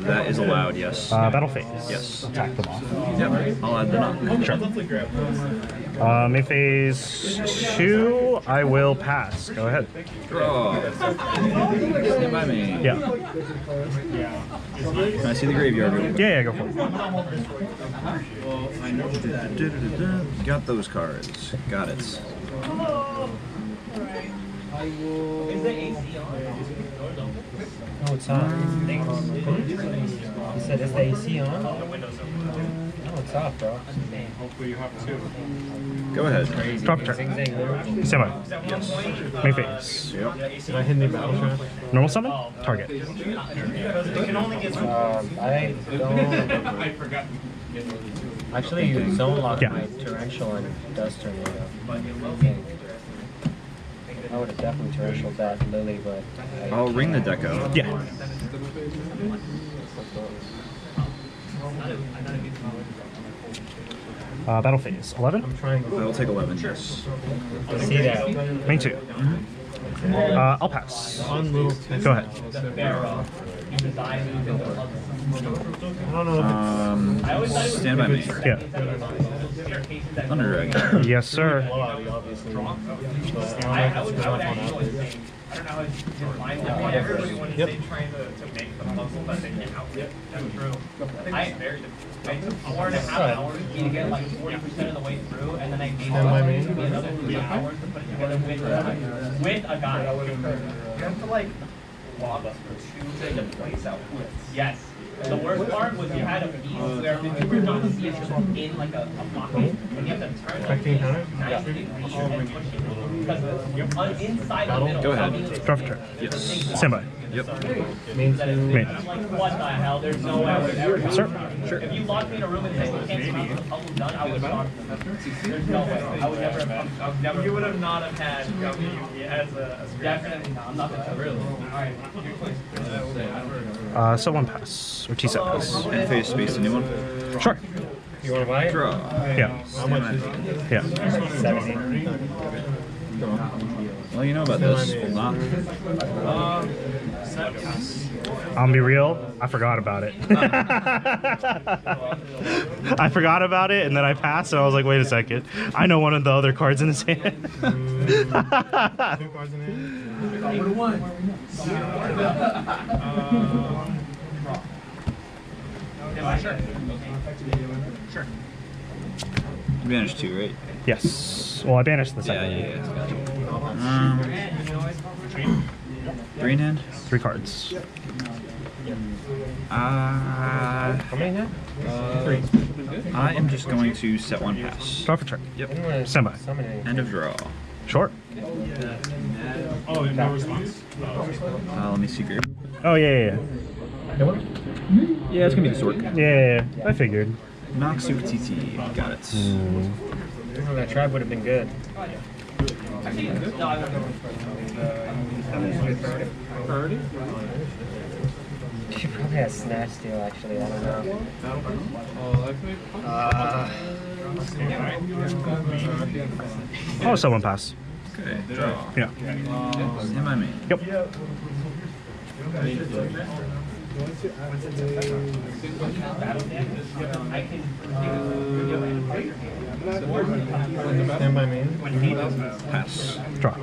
That is allowed, yes. Uh, battle phase. Yes. Attack them off. Yep. I'll add them up. Sure. Uh, main phase two, I will pass. Go ahead. Draw. Stand by me. Yeah. Can I see the graveyard really quick? Yeah, yeah, go for it. Got those cards. Got it. Is there A C on? No, it's on. He said, is the A C on? No, What's up, bro? Hopefully you have two. Go ahead. Drop turn. Semi. Yes. Make face. Yep. Can I hit any battle trap? Normal summon? Target. Um, I don't... I forgot. Actually, you zone lock yeah. my torrential and dust turn. Okay. I would have definitely torrential that Lily, but... I I'll ring the deck out. Yeah. Uh, battle phase. eleven? I'll take eleven, yes. See that. Main two. Mm-hmm. Uh, I'll pass. Go ahead. Um, stand by me. Yeah. Thunder Dragon. Yes, sir. I don't know how it's defined or whatever, but when they try to make the puzzle that they can out get through, I think it's very difficult. An hour and a half hour for me to get like forty percent of the way through, and then I need another three hours to put it together with a, with a guy. You have to like lob us for two to place out with. Yes. The worst part was you had a piece where you were not seeing in like a, a pocket, and you have to turn the piece nicely and push it. Because you're on inside the middle. Go ahead. Drop turn. Yes. Standby. Yep. Main. Main. I'm like, what the hell? There's no way I would ever come sir. Sure. If you locked me in a room and said you can't come out with a puzzle done, I would have locked them. There's no way. I would never have come. You would have not have had W as a script. Definitely not. I'm not going to. Really? Alright. Your place. Uh, so one pass. Or T-set pass. And phase space a new one? Sure. You want to buy it? Draw. Yeah. How much is it? Yeah. seventy. Well, you know about this. I'll be real. I forgot about it. I forgot about it, and then I passed, and I was like, wait a second. I know one of the other cards in his hand. Two cards in hand? I would have won. Sure. Sure. You banished two, right? Yes. Well, I banished the second. Yeah, yeah, yeah. Um, three in hand? Three cards. Uh, How many now? Uh, three. I am just going to set one pass. Draw for turn. Yep. Standby. End of draw. Short. Oh, no response. Uh, let me see group. Oh, yeah, yeah, yeah. Yeah, it's going to be the sword. Yeah, yeah, yeah. I figured. Noxu T T. Got it. Mm. That tribe would have been good. She probably has Snatch Deal, actually. I don't know. Uh, oh, someone pass. Okay. Draw. Yeah. Am I me? Yep. Stand by main. Pass. Draw.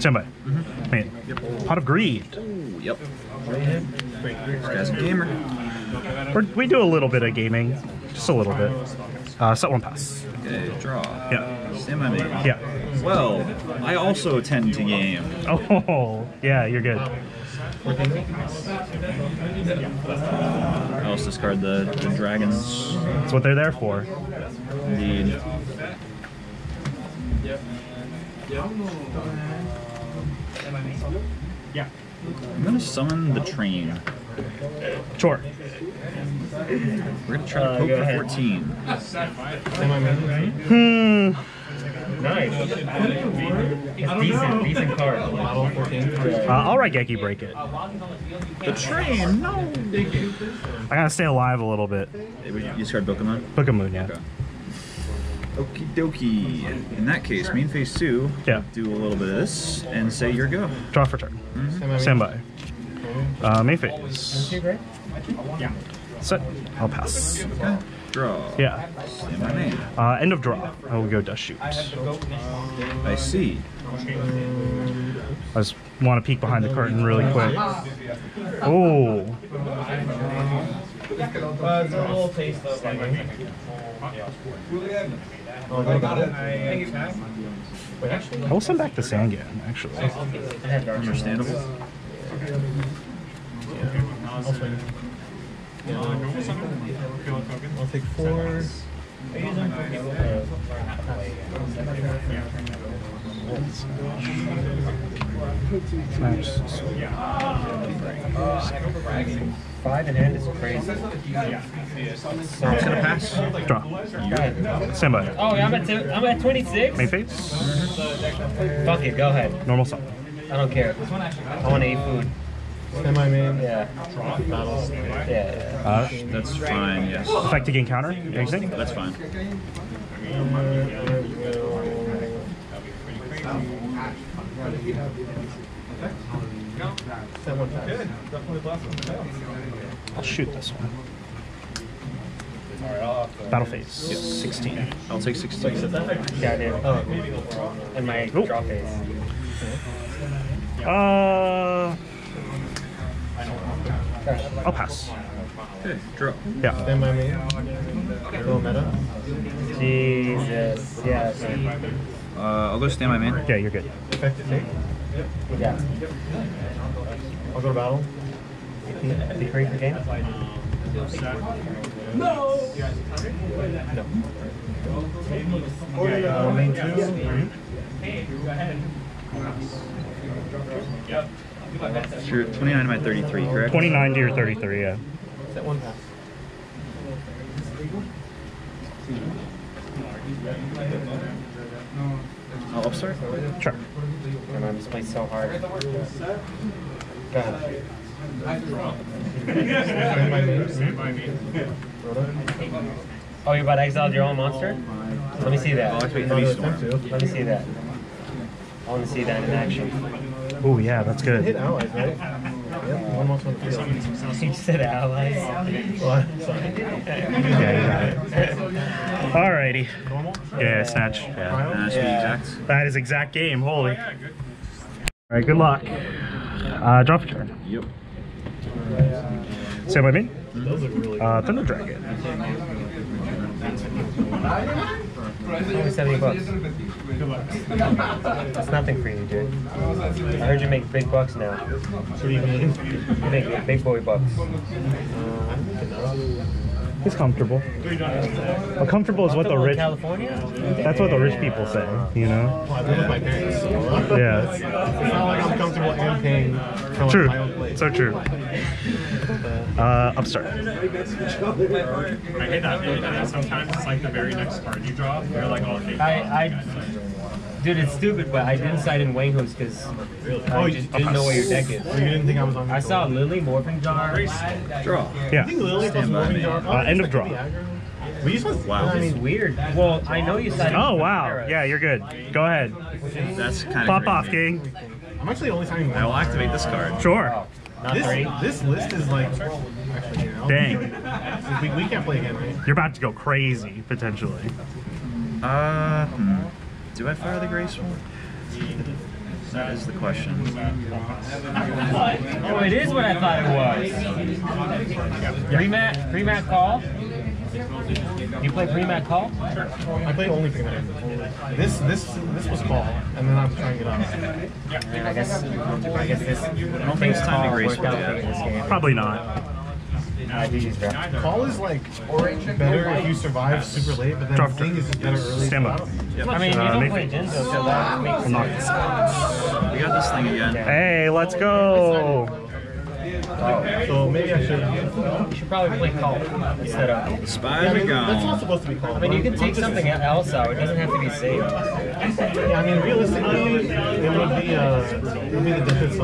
Stand by. Mm-hmm. Main. Yep. Pot of Greed. Ooh, yep. This guy's a gamer. We're, we do a little bit of gaming. Just a little bit. Uh, set one pass. Okay, draw. Yeah. Stand by main. Yeah. Well, I also tend to game. Oh, yeah, you're good. Uh, I'll just discard the, the dragons. That's what they're there for. Indeed. Yeah. I'm gonna summon the train. Sure. We're gonna try to poke uh, for fourteen. Hmm. Nice. It's decent, decent card. Uh, I'll Raigeki break it. The train, no. I gotta stay alive a little bit. You discard Pokemon? Pokemon, yeah. Okay. Okie dokie. In that case, main phase two. Yeah. Do a little bit of this and say your go. Draw for turn. Mm-hmm. Stand by. Uh, main phase. Yeah. Set. I'll pass. Okay. Draw. Yeah. Stand by main. Uh, end of draw. I will go dust shoot. I see. I just want to peek behind the curtain really quick. Oh. It's a little taste of like. Oh, I got it. I will send back the Sangan, actually. Understandable. Yeah. I'll take four. Five and end is crazy. Yeah. So I'm gonna pass. Draw. Stand by. Oh, I'm at two, I'm at twenty-six. Main phase. Fuck it, go ahead. Normal song. I don't care. I want to eat food. Semi main. Yeah. Battles. Yeah. yeah. Uh, that's fine. Yes. Effect again counter. Exit. That's fine. I'll shoot this one. Battle phase. Yes. sixteen. I'll take sixteen. Yeah, I did. Oh. And my Oop. draw phase. Uh. I'll pass. Okay, draw. Yeah. Stand by me. Go meta. Jesus. Yeah. Uh, I'll go stand by me. Yeah, you're good. Effective take. Yeah. I'll go to battle. Did you create the game? No! No. Uh, main two. Hey, go ahead. Yep. Sure, twenty-nine to my thirty-three, correct? twenty-nine to your thirty-three, yeah. Is that one pass? Oh, upstart? Sure. And I'm just playing so hard. Go ahead. Oh, you're about to exile your own monster? Let me see that. Let me see that. I want to see that in action. Oh yeah, that's good. Hit allies, right? Yep, almost on the field. You said allies. What? Yeah, you got it. Alrighty. Normal? Yeah, snatch. Yeah. That should be exact. That is exact game, holy. Alright, good luck. Uh, drop your turn. Yep. See what I mean? Uh, Thunder Dragon. Only seventy bucks. That's nothing for you, dude. I heard you make big bucks now. What do you mean? You make big boy bucks. He's comfortable. Well, comfortable is what the rich. California? That's what the rich people say, you know? I live with my parents. Yeah. It's not like I'm comfortable and paying for my own place. True. So true. Uh, upstart. I hate that feeling that sometimes it's like the very next card you draw, you're like, oh, okay. I, I, dude, it's stupid, but I didn't side in Wanghoos because I oh, just didn't know where your deck is. You didn't think I was on I saw Lily, Morphing Jar. Draw. Yeah. I think Lily plus Morphing Jar. Uh, end of draw. We just went, wow. I mean, weird. Well, I know you said. Oh, wow. Yeah, you're good. Go ahead. That's kind of. Pop crazy. Off, gang. I'm actually only signing one. I will activate this card. Sure. Wow. This, this list is like, actually, you know, dang. we, we can't play again, right? You're about to go crazy, potentially. Uh, hmm. Do I fire the Graceful? That is the question. Oh, it is what I thought it was. Yeah. Pre-mat, pre-mat call? You play pre-mat call? Sure. I played only pre-mat. This, this, this was call, and then I'm trying it out. I guess, I guess this. I don't think it's time to grace yet. Probably not. Call is like better if you survive super late, but then Zing is better early. Stand up. Yep. I mean, you don't play Jinzo, so that makes sense. We got this thing again. Hey, let's go. Oh, so maybe I should. You should probably play call instead of. Spy we go. That's not supposed to be called. I mean, you can take something else out. It doesn't have to be saved. Yeah, I mean, realistically, it would be uh, it would be the difference. It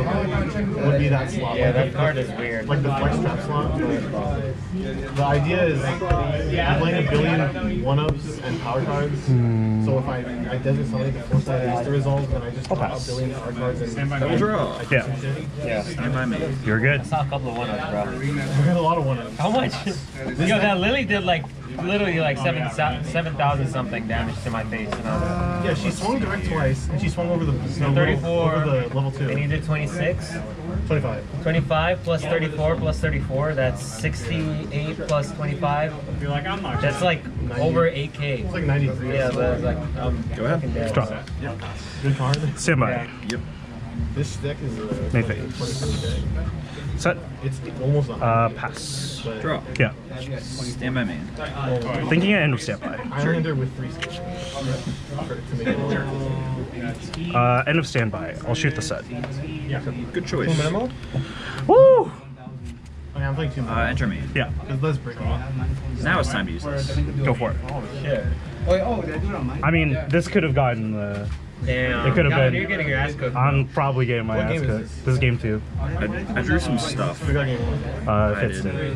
would be that slot. Yeah, that card is weird. Like the flex trap slot. The idea is I'm playing a billion one ups and power cards. Hmm. So if I I designate the four sided Easter resolve, then I just pop a billion power cards and. Stand by me. Draw. Yeah. Yeah. Stand by me. You're good. I saw a couple of one-ups, bro. We got a lot of one-ups. How much? Yo, that Lily did like literally like seven seven thousand something damage to my face, and I was like, yeah, she swung direct twice, and she swung over the no, thirty-four, over the level two, and you did twenty-six, twenty-five, twenty-five plus thirty-four plus thirty-four. That's sixty-eight plus twenty-five. You're like, I'm not. That's like over eight K. It's like ninety-three. Yeah, but I was like, um, go ahead. Drop. Yep. Good card. Semi. Yeah. Yep. This deck is a. Maybe. Set. It's almost uh, pass. Draw. Yeah. Standby man. Thinking I end with standby. Islander with three skills. Uh, end of standby. I'll shoot the set. Yeah. Good choice. Minimal. Woo! Okay, I'm playing two more. Uh, enter me. Yeah. Let's break off. Now it's time to use this. Go for it. Oh, shit. I mean, this could have gotten the. Damn. It could have been. You're getting your ass cooked. I'm probably getting my what ass cooked. This? This is game two. I, I drew some stuff. Uh, Fitz did. It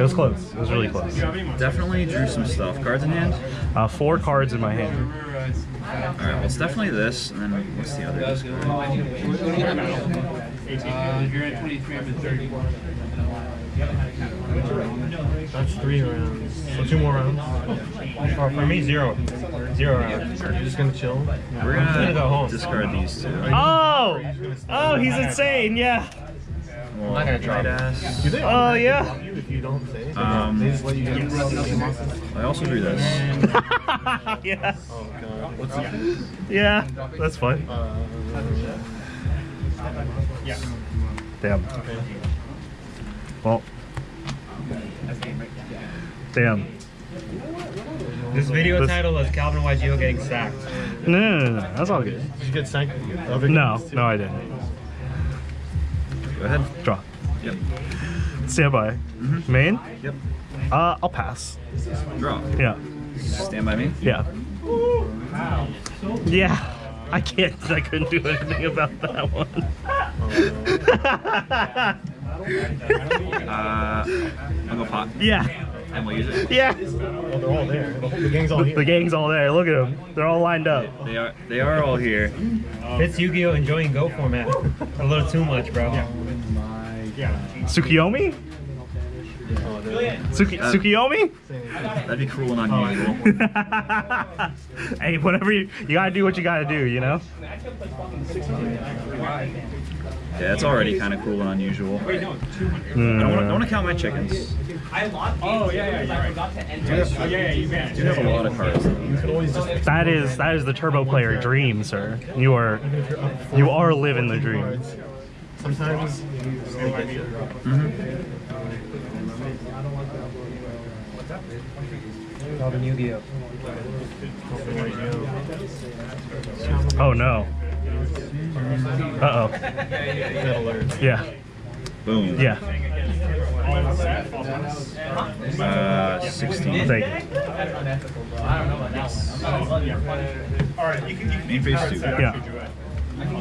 was close. It was really close. Definitely drew some stuff. Cards in hand? Uh, four cards in my hand. Alright, well, it's definitely this, and then what's the other discard? Uh, you're at twenty-three, I'm at thirty-one. That's three rounds. So two more rounds. Oh. For, for me, zero. Zero rounds. You're just gonna chill. We're gonna, gonna go home. Discard these two. Oh! Oh, he's insane. Yeah. Well, I'm not gonna drop. Oh yeah. Um, I also drew this. Yeah. Oh god. What's that? Yeah. That's fine. Uh, yeah. Damn. Okay. Well. Damn. This video this... title is Calvin Y G O getting sacked. No, no, no, no. That's all good. Did you get sacked? No, no, I didn't. Go ahead. Draw. Yep. Stand by. Mm-hmm. Main? Yep. Uh, I'll pass. Draw. Yeah. Stand by me? Yeah. Ooh. Wow. Yeah. I can't. I couldn't do anything about that one. uh, I'm a pot. Yeah. And we'll use it. Yeah. Well, they're all there. The, the gang's all the, here. The gang's all there. Look at them. They're all lined up. They, they are. They are all here. It's Yu-Gi-Oh! Enjoying Go format. A little too much, bro. Yeah. Tsukuyomi? Tsuki uh, Tsukuyomi? That'd be cool and unusual. Hey, whatever you you gotta do what you gotta do, you know? Yeah, it's already kind of cool and unusual. Mm. I don't want to count my chickens. I locked oh, yeah, yeah, I got to enter. Yeah, yeah, you can. You have a lot of cards. That is that is the turbo player dream, sir. You are you are living the dream. Sometimes. Mm-hmm. Yu-Gi-Oh. Oh no. Uh oh. Yeah. Boom. Yeah. Uh, sixteen. Thank you. Main phase two. Yeah. Go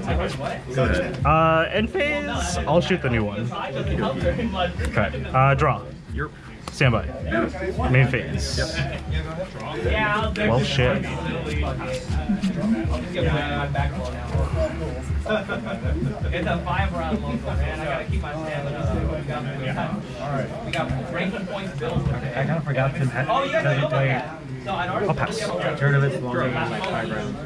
ahead. Uh, end phase. I'll shoot the new one. Okay. Uh, draw. Your standby. Main phase. Yep. Well, shit. It's a five round local, man. I gotta keep my stamina. Alright. We got ranking points built. I kinda forgot Tim had to play. I'll pass. Tournament's longer than like five rounds.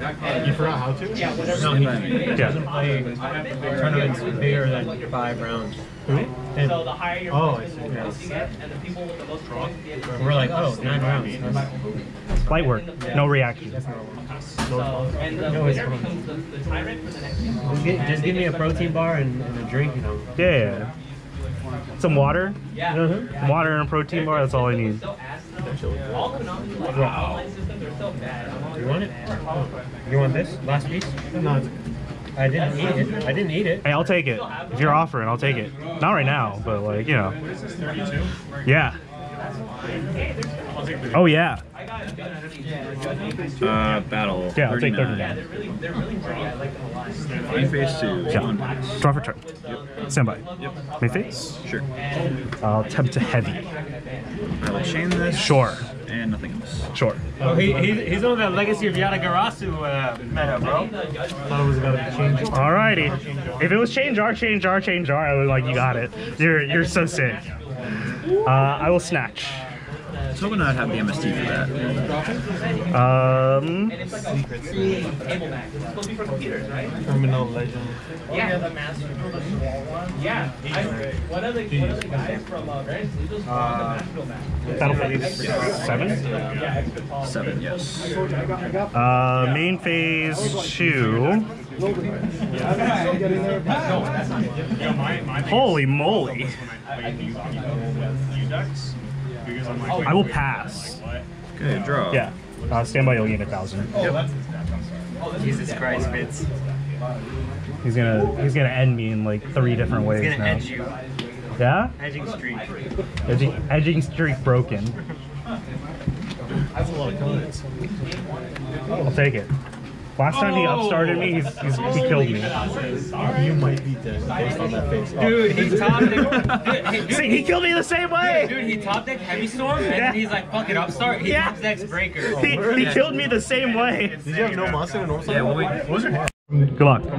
You forgot how to? Yeah, whatever. No, he doesn't play tournaments bigger than five rounds. Right? And, so the higher your oh, I see. Yes. You get, and the people with the most points get the we're like, oh, nine rounds. Light work, no reaction. So, and the winner becomes the, the tyrant for the next team. Just, just give me a protein bar and, and a drink, you know. Yeah. Some water. Yeah. Mm-hmm. Some water and a protein bar, that's all I need. Wow. You want it? You want this? Last piece? No. I didn't eat it. I didn't eat it. Hey, I'll take it. If you're offering, I'll take it. Not right now, but like, you know. What is this, thirty-two? Yeah. Oh, yeah. Uh, battle. Yeah, I'll take thirty-nine. Yeah, they're really, they're really pretty. I like them a lot. Main phase two. Yeah. Draw for turn. Yep. Standby. Yep. Main phase? Sure. I'll attempt to heavy. I will chain this. Sure. And nothing else. Sure. Oh, he, he, he's on that Legacy of Yadagarasu uh, meta, bro. I thought it was about to change. Alrighty. If it was change R, change R, change R, I was like, you got it. You're, you're so sick. Uh, I will snatch. still gonna have the M S T for that. Um. Terminal Legend. Yeah. The master for the small one. Yeah. What are the guys from Various Legals? Battlefield seven? seven, yes. Uh, main phase two. Holy moly. I will pass. Good, draw. Yeah. Uh, stand by, you'll gain a thousand. Yep. Jesus Christ, Fitz. He's gonna he's gonna end me in like three different ways. He's gonna now. Edge you. Yeah? Edging streak. Edging, edging streak broken. That's a lot of comments. I'll take it. Last time oh, he upstarted me, he's, he's, he killed me. You might be dead based on that face. Dude, he top decked. See, he killed me the same way! Dude, he top decked Heavy Storm, and yeah. he's like, fuck it, upstart. He yeah. top decks Breaker. He, he yeah. killed me the same way. Did you have no monster in Northside? Yeah, well, wait. What was your. Good luck. Okay,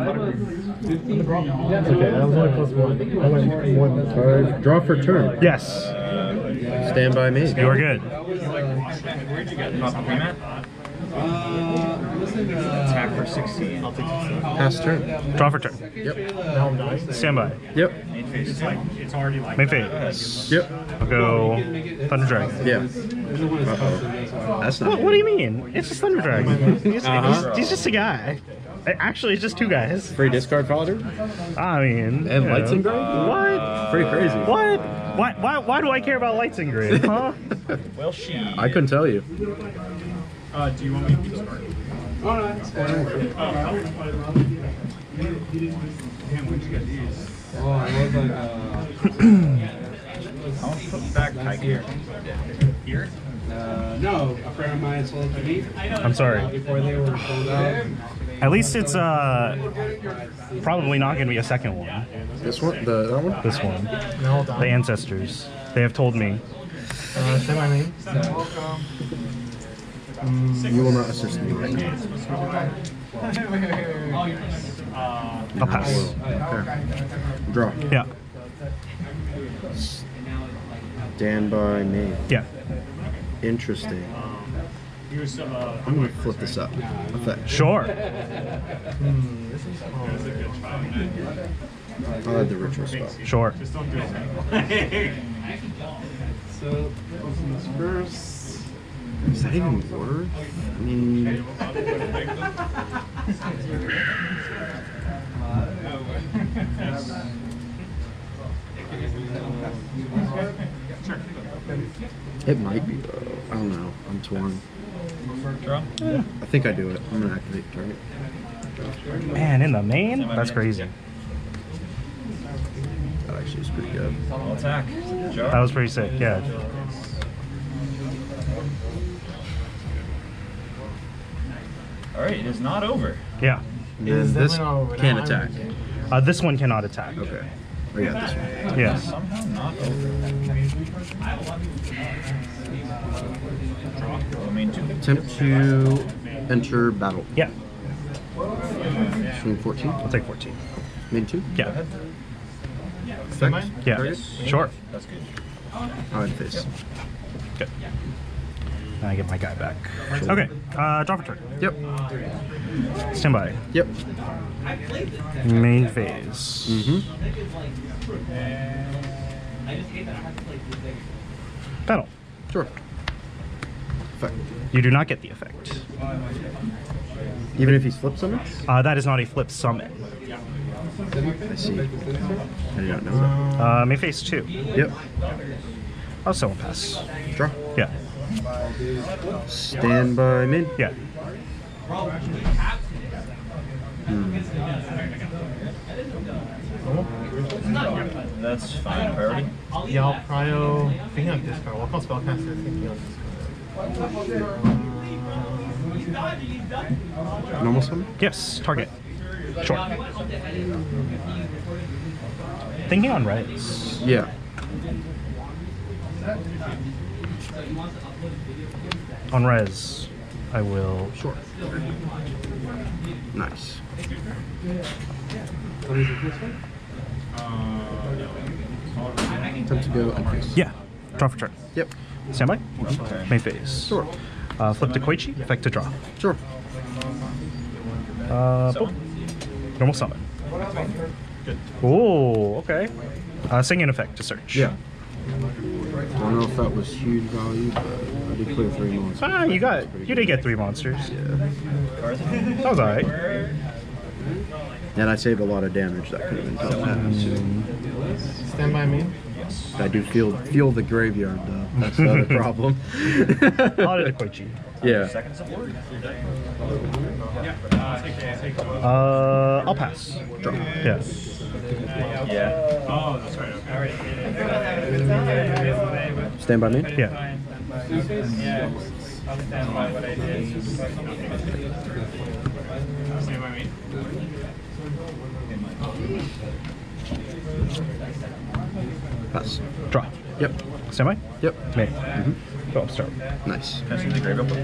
I was only plus one. I went one card. Draw for turn. Yes. Uh, stand by me. You are good. Where'd you get Pop Prima? Uh, attack for sixteen. I'll take sixteen. Pass turn. Draw for turn. Yep. Now I'm dying. Stand by. Yep. Main phase. It's, like, it's already like. Main phase. Yep. I'll go Thunder Dragon. Yeah. Uh-oh. That's not. What, what do you mean? It's just Thunder Dragon. he's, uh-huh. he's, he's just a guy. Actually, it's just two guys. Free discard folder? I mean. And Lights and Grid? What? Pretty crazy. What? Why, why, why do I care about Lights and Grid? Huh? Well, she. I couldn't tell you. Uh, do you want me to start? All right. Oh, I was like, uh... I'll put back Kaiku here. Here? Uh, no, a friend of mine sold it to me. I'm sorry. Before they were sold out. At least it's, uh, probably not going to be a second one. This one? The, that one? This one. No, the Ancestors. They have told me. Uh, say my name. Welcome. Mm, you will not assist me right now. I'll pass. Okay. Draw. Yeah. Stand by me. Yeah. Interesting. I'm going to flip this up. Effect. Sure. Mm, this is cool. I'll add the ritual spell. Sure. So, first. Is that even worth? I mean... It might be though. I don't know. I'm torn. Yeah. I think I do it. I'm gonna activate target. Man, in the main? That's crazy. That actually was pretty good. Attack. That was pretty sick, yeah. Alright, it is not over. Yeah. Is this can attack? Uh, this one cannot attack. Okay. We got this one. Yes. Somehow not over. Attempt to enter battle. Yeah. Swing fourteen? I'll take fourteen. Main two? Yeah. Effect? Yeah. Yes. Sure. That's good. Alright, face. Good. And I get my guy back. Sure. Okay, uh, draw for turn. Yep. Stand by. Yep. Main phase. Mm-hmm. Battle. Sure. Effect. You do not get the effect. Even if he flip summons? Uh, that is not a flip summon. I see. I don't know. Uh, main phase two. Yep. Also one pass. Draw. Yeah. Stand by mid. Yeah. Hmm. That's fine. Priority. Yeah, I'll prio. I think I'm discard. What about spellcaster? I think I'll discard. Normal summon? Yes. Target. Sure. Thinking on reds. Yeah. On res, I will. Sure. Nice. Time to go. Yeah. Draw for turn. Yep. Standby. Okay. Main phase. Sure. Uh, flip to Koichi. Effect to draw. Sure. Uh, boom. Normal summon. Good. Oh, okay. Uh, Sangan effect to search. Yeah. I don't know if that was huge value, but I did clear three monsters. Ah, you got it. You did get three monsters. Yeah. That was alright. And I saved a lot of damage that could have been tough. Um, Stand by me. I do feel feel the graveyard though. That's not a problem. Yeah. Uh, I'll pass. Draw. Yeah. Yeah. Oh, that's right. Okay. Stand by me. Yeah. Stand by me. Pass. Draw. Yep. Standby? Yep. Mate. Mm-hmm. Go upstart. Nice. Can I see the graveyard book?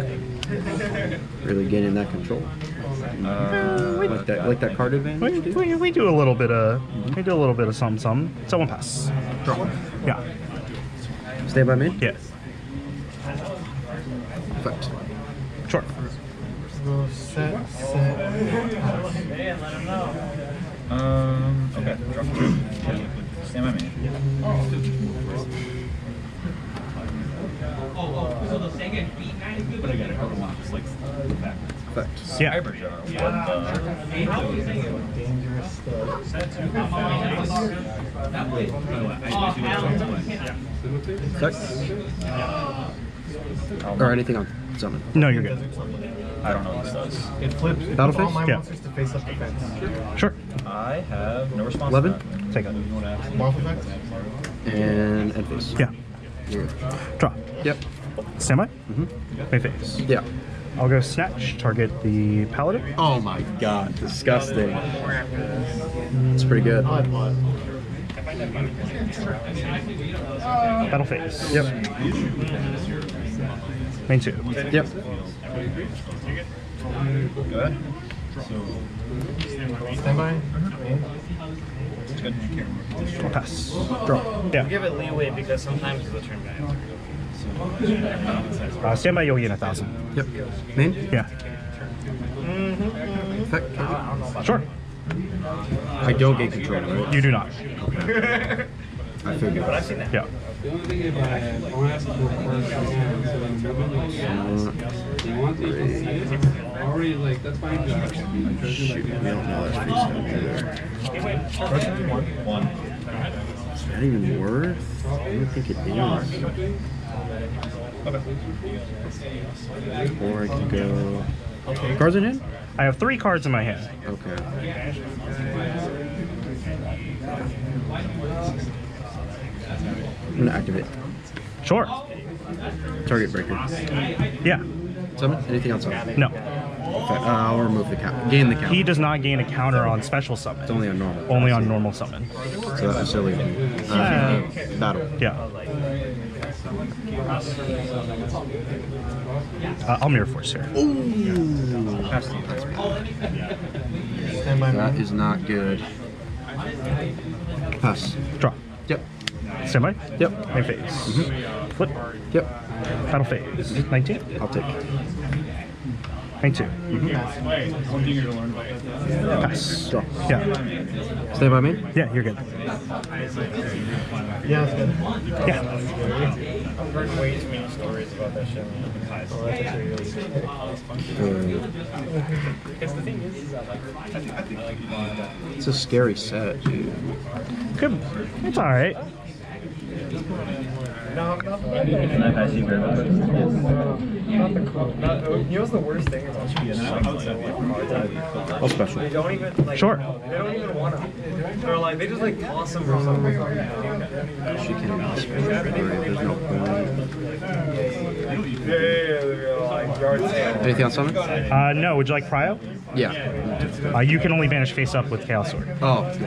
Really getting that control. Uh, like uh, that, like that card advantage. We, we, we do a little bit of, mm-hmm. we do a little bit of some, some. Someone pass. Draw. Yeah. Stay by me. Yeah. Effect. Sure. Set, set. Um. Okay. Drop two. Stand by me. Oh, oh, so the second beat kind of good, but I got a couple one, just like backwards. Effect. Yeah. Hyper jar. Dangerous stuff. Set two. That way. Yeah. Or anything on summon. No, you're good. I don't know what this does. It flips it all my yeah. monsters to face up defense. Sure. I have no response. Eleven. To take it. And end phase. Yeah. You're good. Draw. Yep. Standby? Mm-hmm. Main phase. Yeah. I'll go snatch, target the paladin. Oh my god, disgusting. It's pretty good. Battle phase. Yep. Main two. Yep. Good. Stand by. It's good. Pass. Draw. Yeah. Give it leeway because sometimes it's a turn back. Uh, stand by, you'll get a thousand. Yep. Main? Yeah. Mm-hmm. Effect. Uh, sure. I don't get control. You do not. Okay. I figured. But I've seen that. Yeah. Shoot, we don't know that freestyle. Is that even worth? I don't think it is. Or I can go. Okay. Cards in hand? I have three cards in my hand. Okay. I'm gonna activate. Sure. Target breaker. Yeah. Summon? Anything else? On? No. Okay, uh, I'll remove the counter. Gain the counter. He does not gain a counter on special summon. It's only on normal. Only on normal summon. So that's silly. Uh, battle. Yeah. Uh, I'll mirror force here. Ooh. That is not good. Pass. Draw. Yep. Standby? Yep. Main phase. Mm-hmm. Flip? Yep. Battle phase. nineteen? I'll take it. nineteen. Mm-hmm. Pass. Draw. Yeah. Stay by me? Yeah, you're good. Yeah, that's good. Yeah. I've heard way too many stories about that shit. Because the thing is, I think it's a scary set, dude. Good. It's alright. No, not the you know what's the worst thing is watching you oh, special. They don't even, like, sure. They don't even want to. They're like, they just like toss them or something. She can't even there's no point. Anything else on it? Uh, no, would you like cryo? Yeah. Uh, you can only banish face up with Chaos Sword. Oh. It's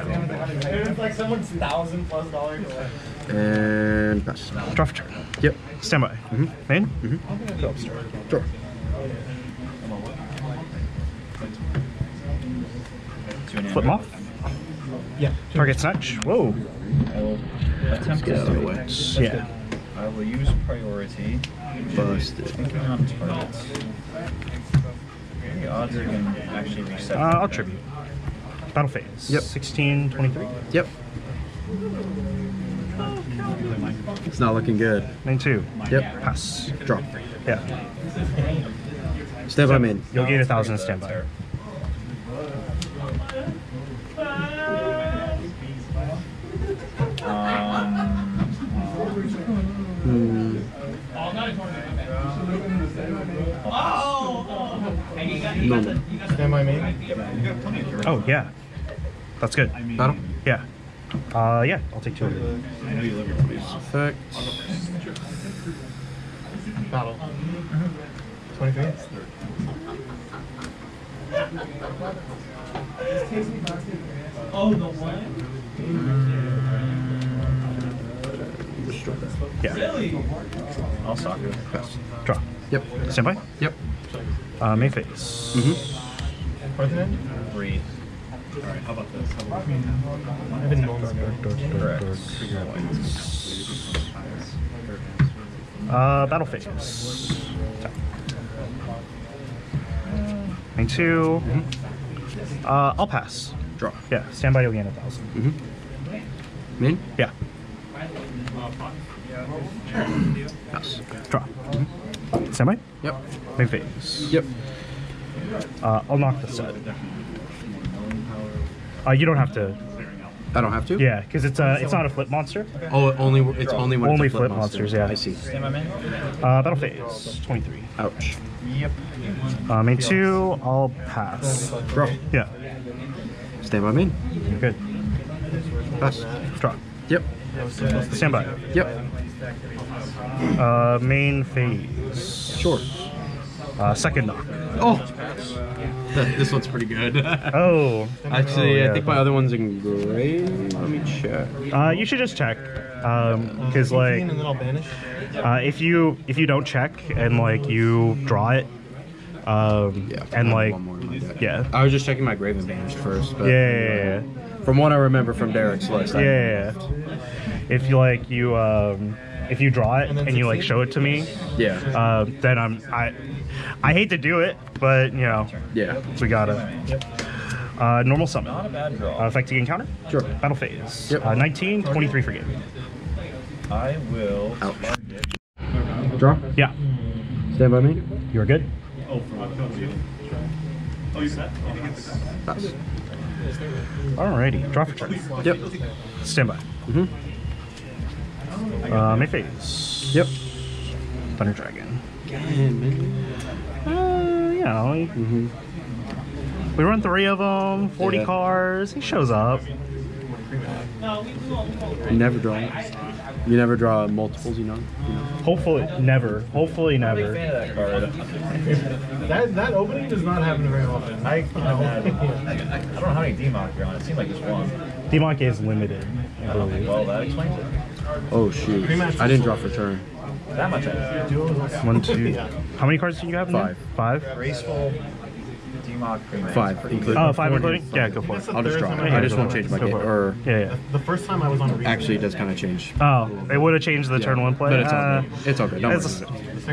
like someone's thousand plus dollar collection. And pass. Draw for turn. Yep. Standby. Mm-hmm. Main? Mm-hmm. Go upstart. Draw. Flip off. Yeah. Target snatch. Whoa. Let's get out of the way. Yeah. I will use priority. Busted. Thinking on targets. What are the odds you can actually reset? Uh, I'll tribute. Battle phase. Yep. sixteen, twenty-three. Yep. It's not looking good. nine two. Yep. Pass. Drop. Yeah. Step so, I'm in. You'll gain a thousand standby. Um, mm. Normal. Stand by me. Oh yeah, that's good. Battle? Yeah. Uh, yeah, I'll take two of them. Perfect. Battle. twenty-three. Oh, the one? Yeah. Really? I'll sock it. Draw. Yep. Stand by? Yep. Uh, main phase. Mm-hmm. Northern end? Breathe. Alright, how about this? How about I have been normal. Correct. Uh, battle phase. Nine two. Mm-hmm. Uh, I'll pass. Draw. Yeah. Stand by. You'll gain a thousand. Mm-hmm. Min. Yeah. Pass. Draw. Mm-hmm. Stand by. Yep. Make phase. Yep. Uh, I'll knock this out. Uh, you don't have to. I don't have to. Yeah, because it's uh, it's not a flip monster. Okay. Oh, only it's only when only it's a flip, flip monster. monsters. Yeah, I see. Uh, battle phase twenty-three. Ouch. Yep. Uh, main two. I'll pass. Draw. Yeah. Stand by main. You're good. Pass. Draw. Yep. Stand by. Yep. Uh, main phase. Sure. Uh, second knock. Oh. This one's pretty good. Oh. Actually, oh, yeah. I think my other one's in gray. Let me check. Uh, you should just check, um, cause uh, like, and then I'll banish. Uh, if you if you don't check and like you draw it, um, yeah, and like, one more like yeah. I was just checking my grave and banished first. But yeah, yeah, yeah, yeah. From what I remember from Derek's list. Yeah, yeah, yeah. If you like you um, if you draw it and, and you like show it to me. Yeah. Uh, then I'm I. I hate to do it, but you know, yeah, we gotta. Yep. Uh, normal summon. Not a bad draw. Uh, effective encounter. Sure. Battle phase. Yep. Uh, nineteen, twenty-three for game. I will. Ouch. Draw. Yeah. Stand by me. You're good. Oh, you set? Pass. Alrighty. Draw for turn. Yep. Stand by. Mm-hmm. Uh, main phase. Yep. Thunder Dragon. Uh, you know, he, mm-hmm. we run three of them, forty yeah. cars. He shows up. You never draw. You never draw multiples, you know. You know? Hopefully, never. Hopefully, never. That, card. that that opening does not happen very often. I, you know, I don't know how many D M O C you're on. It seems like there's one. D M O C is limited. I believe. Well, that explains it. Oh shoot! I didn't draw for turn. That much. One, two. Yeah. How many cards do you have? Five. Now? Five. Graceful. Five. Including. Oh, five including. Five. Yeah, go for it. I'll just draw. I just won't change my game. Or yeah, yeah. The first time I was on. A actually, it does kind of change. Oh, it would have changed the yeah. turn one play. But it's all uh, good. It's all good. Don't it's, it's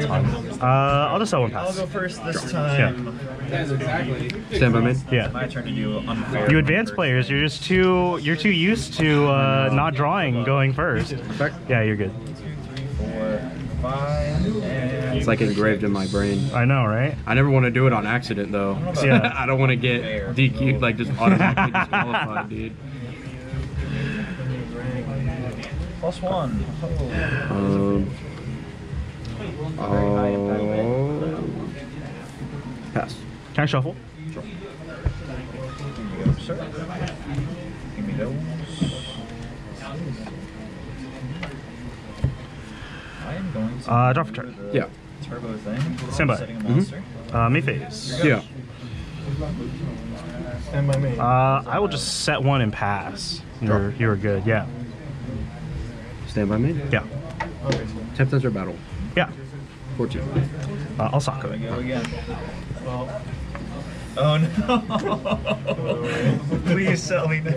fine. Uh, I'll just sell one pass. I'll go first this draw. Time. Yeah. Exactly. Stand by me. Yeah. My turn to do unfair. You advanced players, you're just too. You're too used to uh, not drawing, going first. Perfect. Yeah, you're good. It's like engraved in my brain. I know, right? I never want to do it on accident, though. Yeah. I don't want to get D Q'd, like just automatically disqualified, dude. Plus one. Um, um, pass. Can I shuffle? Sure. Here you go, sir. Give me those. I'm going to uh, draw for turn. Yeah. Turbo thing. Stand by. Mm-hmm. Uh, me phase. Yeah. Stand by me. Uh, I will just set one and pass. You're, you're good, yeah. Stand by me? Yeah. Okay. Tempters or battle? Yeah. fourteen. Uh, I'll sock it. Go again. Well, oh no! Please sell me now.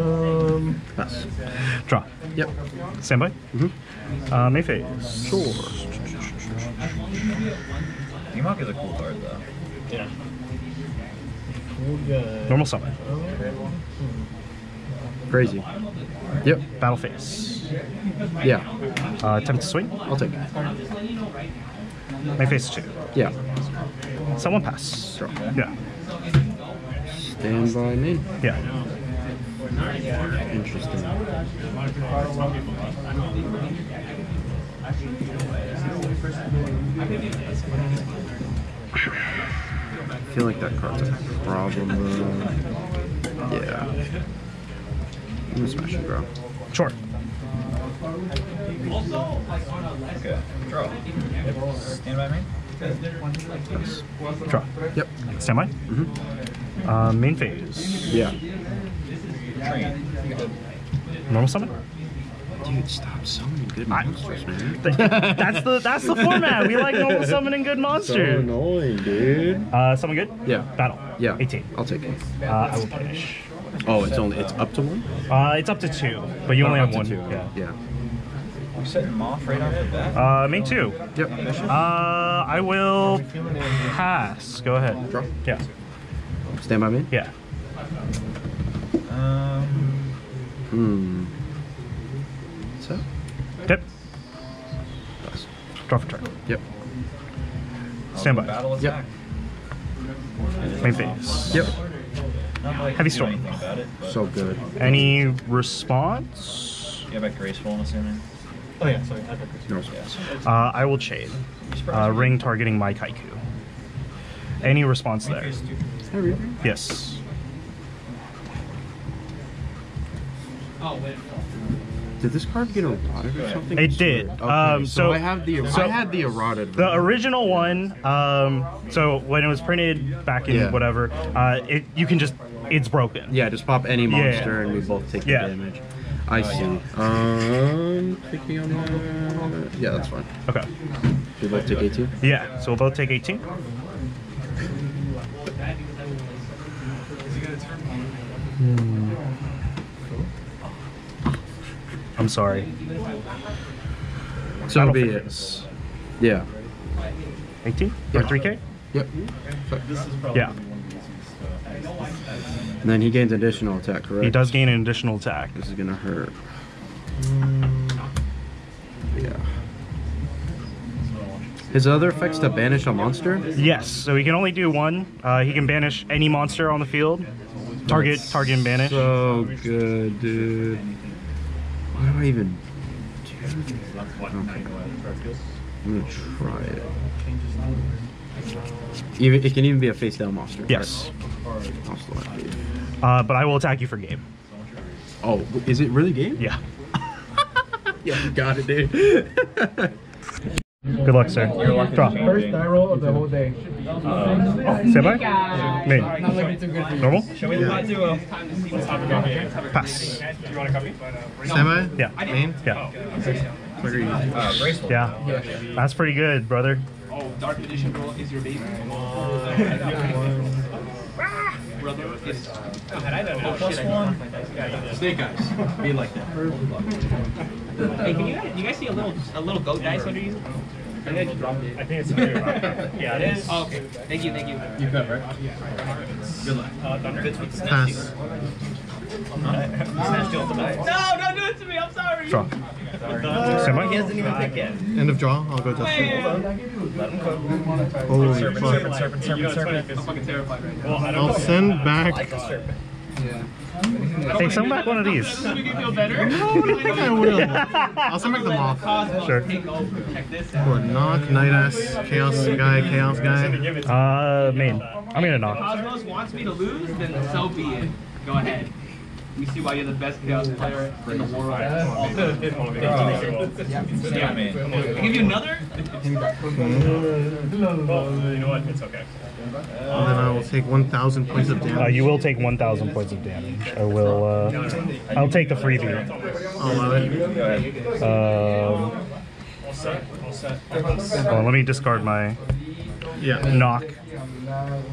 um, pass. Draw. Yep. Standby. Mm-hmm. Uh, Mayfei. Sure. T-Mock is a cool card, though. Yeah. Normal summon. Crazy. Yep. Battle phase. Yeah. Uh, attempt to swing. I'll take it. Mayfei's two. Yeah. Someone pass. Draw. Yeah. Stand by me. Yeah. Interesting. I feel like that card's a problem. Uh, yeah. I'm gonna smash it, bro. Sure. Okay. Draw. Stand by me. Nice. Draw. Yep. Stand by. Mm-hmm. Uh, main phase. Yeah. Train. Normal summon? Dude, stop summoning good monsters, I, man. The, that's the that's the format. We like normal summoning good monsters. So annoying, dude. Uh, summon good? Yeah. Battle. Yeah. eighteen. I'll take it. Uh, I will finish. Oh, it's only it's up to one? Uh, it's up to two, but you oh, only have one. Two. Yeah. Yeah. You set him off right off the bat? Uh, me too. Yep. Uh, I will pass. Go ahead. Draw? Yeah. Stand by me? Yeah. Um. Hmm. So? Yep. Pass. Draw for turn. Yep. Stand by. Battle attack. Yep. Main phase. Yep. Heavy Storm. So good. Any response? Yeah, by Graceful, I'm assuming. Oh yeah, sorry. Uh, I will chain. Uh, ring targeting my Kaiku. Any response there? Yes. Oh wait. Did this card get eroded or something? It did. Okay, um, so, so I have the so I had the eroded. The original one. Um, so when it was printed back in yeah. whatever, uh, it you can just it's broken. Yeah, just pop any monster yeah. and we both take yeah. the damage. I see. Um, clicking on that. Yeah, that's fine. Okay. We both take eighteen? Yeah, so we'll both take eighteen. Hmm. I'm sorry. So that'll be it. Yeah. eighteen? Yeah. Or three K? Yep. Yeah. And then he gains additional attack, correct? He does gain an additional attack. This is gonna hurt. Yeah. His other effects to banish a monster? Yes. So he can only do one. Uh, he can banish any monster on the field. Target, That's target, and banish. So good, dude. Why do I even? Dude. Okay. I'm gonna try it. Even it can even be a face down monster. Yes. Right? Uh, but I will attack you for game. Oh, is it really game? Yeah. Yeah, you got it, dude. Good luck, sir. Draw. First die roll of the whole day. Uh, oh, stand by? Yeah. Me. Normal? Shall we not do a... Pass. Do you want a copy? Stand by? Yeah. Main? Yeah. Uh, Graceful. Yeah. That's pretty good, brother. Oh, Dark Edition roll is your baby. Brother, it's... Oh, plus one. Snake eyes. Be like that. Hey, can you guys, you guys see a little a little goat dice under you? I think it's very rock. Yeah, it is. Oh, okay. Thank you, thank you. You've got right? Good luck. Uh, Fitz with the snatch dealer. Snatch dealer. No, don't do it to me. I'm sorry. Draw. Semi? He hasn't even picked yet. End of draw. I'll go to the Holy serpent, fuck. Serpent, serpent, serpent, serpent. I'm fucking terrified right now. I'll send back. Like a serpent. Yeah. Take some back one of these. No, I think I will. I'll send back the moth. Sure. Or knock, night ass, chaos guy, chaos guy. Uh, main. I'm gonna knock. If Cosmos wants me to lose, then so be it. Go ahead. We see why you're the best chaos player in the world. Yeah, man. I'll give you another? Well, you know what? It's okay. And then I will take one thousand points of damage. Uh, you will take one thousand points of damage. I will, uh... I'll take the freebie. I'll love it. Um... Well, let me discard my... Yeah. Knock.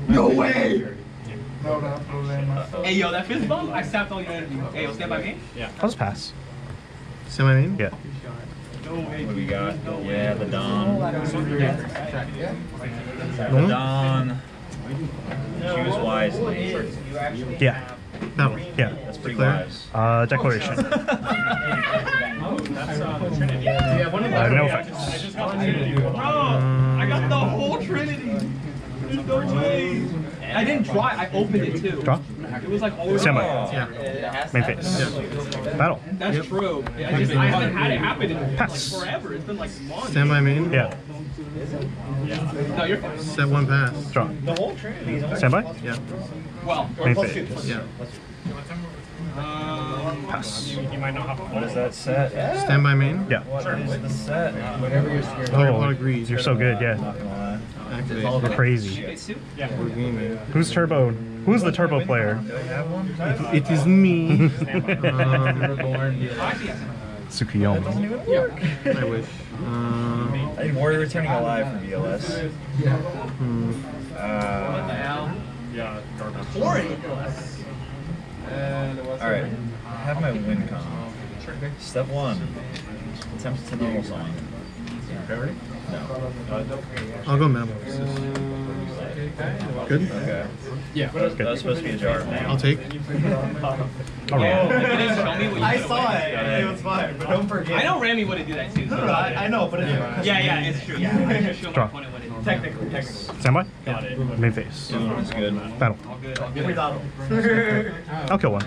No way! Hey, yo, that fist bump? I sapped all your energy. Hey, yo, stand by me? Yeah. I'll just pass. See what I mean? Yeah. What do we got? Yeah, the Don. The Don. Choose wisely. Yeah. That one. Yeah. That's pretty wise. Uh, declaration. uh, no effects. I got the whole Trinity. There's no way. I didn't try. I opened it too. Draw? It was like all Semi. Yeah. Main phase. Yeah. Battle. That's yep. true. Yeah, I, just, I haven't had it happen in like forever. It's been like months. Semi main? Yeah. Yeah. No, you're fine. Set one pass. Draw. The whole Trinity. Standby? Yeah. Well, main phase. Yeah. Um, pass. You, you might not have a what is that set? Yeah. Standby main? Yeah. What is the set? Uh, whenever you're scared. Oh, agrees. You're so good, yeah. We're crazy. Yeah. Who's turbo? Who's the turbo player? It, it is me. um, Tsukuyomi. Yeah. I wish. Uh, I think Warrior returning alive for B L S. Yeah. Hmm. Uh, yeah. All right. I have my win con. Step one. Attempt to normal song. Ready? No. I'll go Metamorphosis. Good? Okay. Yeah. That was supposed to be a jar. I'll take. All right. I saw it. It was fine, but don't forget. I know Rami wouldn't do that too. No, no, I know, but it yeah. yeah, yeah, it's true. Yeah. Draw. Technically, technically. Standby? Got it. Main phase. That's good. Battle. All good, all good. I'll kill one.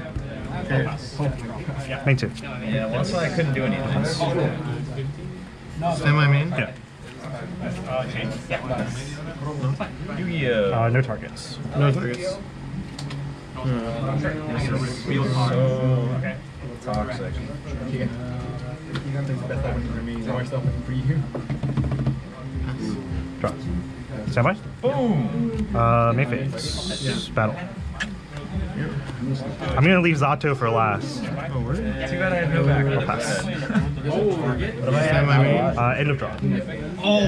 Yeah. Main two. Yeah, well, that's why I couldn't do anything. Semi main? Yeah. Uh, no targets. No targets. Hmm. This is so toxic. Draw. Standby? Boom! Uh, main phase. Battle. I'm gonna leave Zato for last. Oh, word? Too bad I have no back. I'll pass. uh, end of draw. Oh!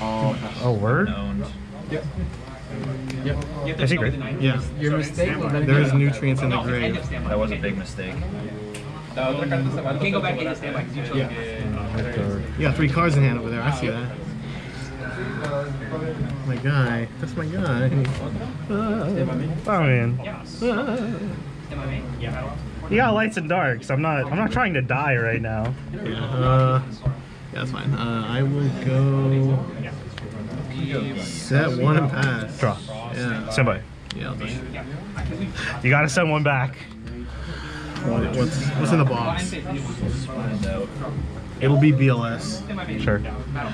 Oh, oh word? Yep. Yep. Is he great? Yeah. Your mistake was that there is nutrients in the grave. That was a big mistake. You can't go back into standby because you chose it. You got three cards in hand over there, I see that. My guy, that's my guy. Uh, oh man. Uh, you got lights and darks. I'm not. I'm not trying to die right now. Yeah. Uh, yeah, that's fine. Uh, I will go. Set one and pass. Draw. Yeah. Somebody. Yeah. I'll you gotta send one back. What, what's What's in the box? It'll be B L S. Sure. Uh,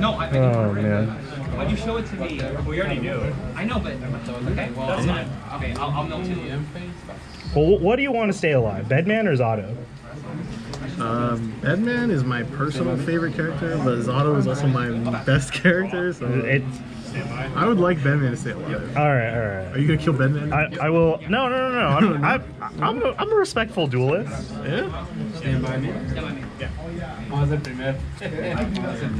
No, I think oh, man. When you show it to me, we already knew. I know, but okay, well, that's fine. Okay, I'll, I'll melt it. Well, what do you want to stay alive? Bedman or Zato? Um, Bedman is my personal favorite character, but Zato is also my best character. So it's. I would like Bedman to stay alive. All right, all right. Are you gonna kill Bedman? I, I will. No, no, no, no. I'm I, I'm, a, I'm a respectful duelist. Yeah. Stand by me. Stand by me. Yeah.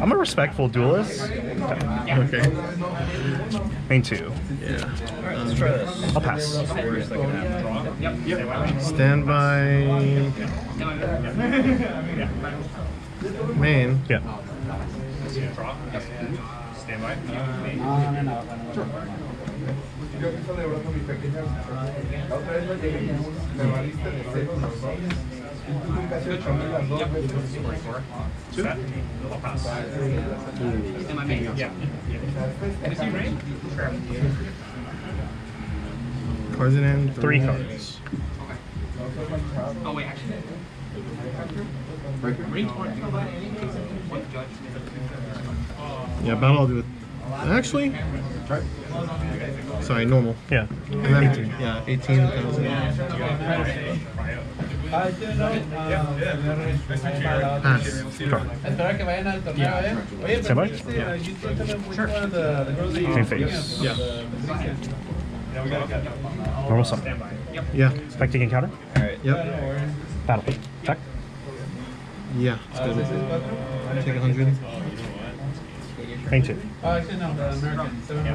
I'm a respectful duelist. Okay. Main two. Yeah. All right, let's try this. I'll pass. Stand by. Main. Yeah. Stand by. Cards in hand? Three cards. Okay. Oh, wait, actually. Yeah, battle I'll do it. Actually, sorry, normal. Yeah. And then, eighteen. Yeah, eighteen thousand. Pass. Semi? Yeah. Sure. Same face. Yeah. Normal summon. Yeah. Expecting encounter? Alright. Yep. Battle. Check. Yeah. Let's go. Take a hundred. Ancient. Oh, actually, no, the American. So yeah.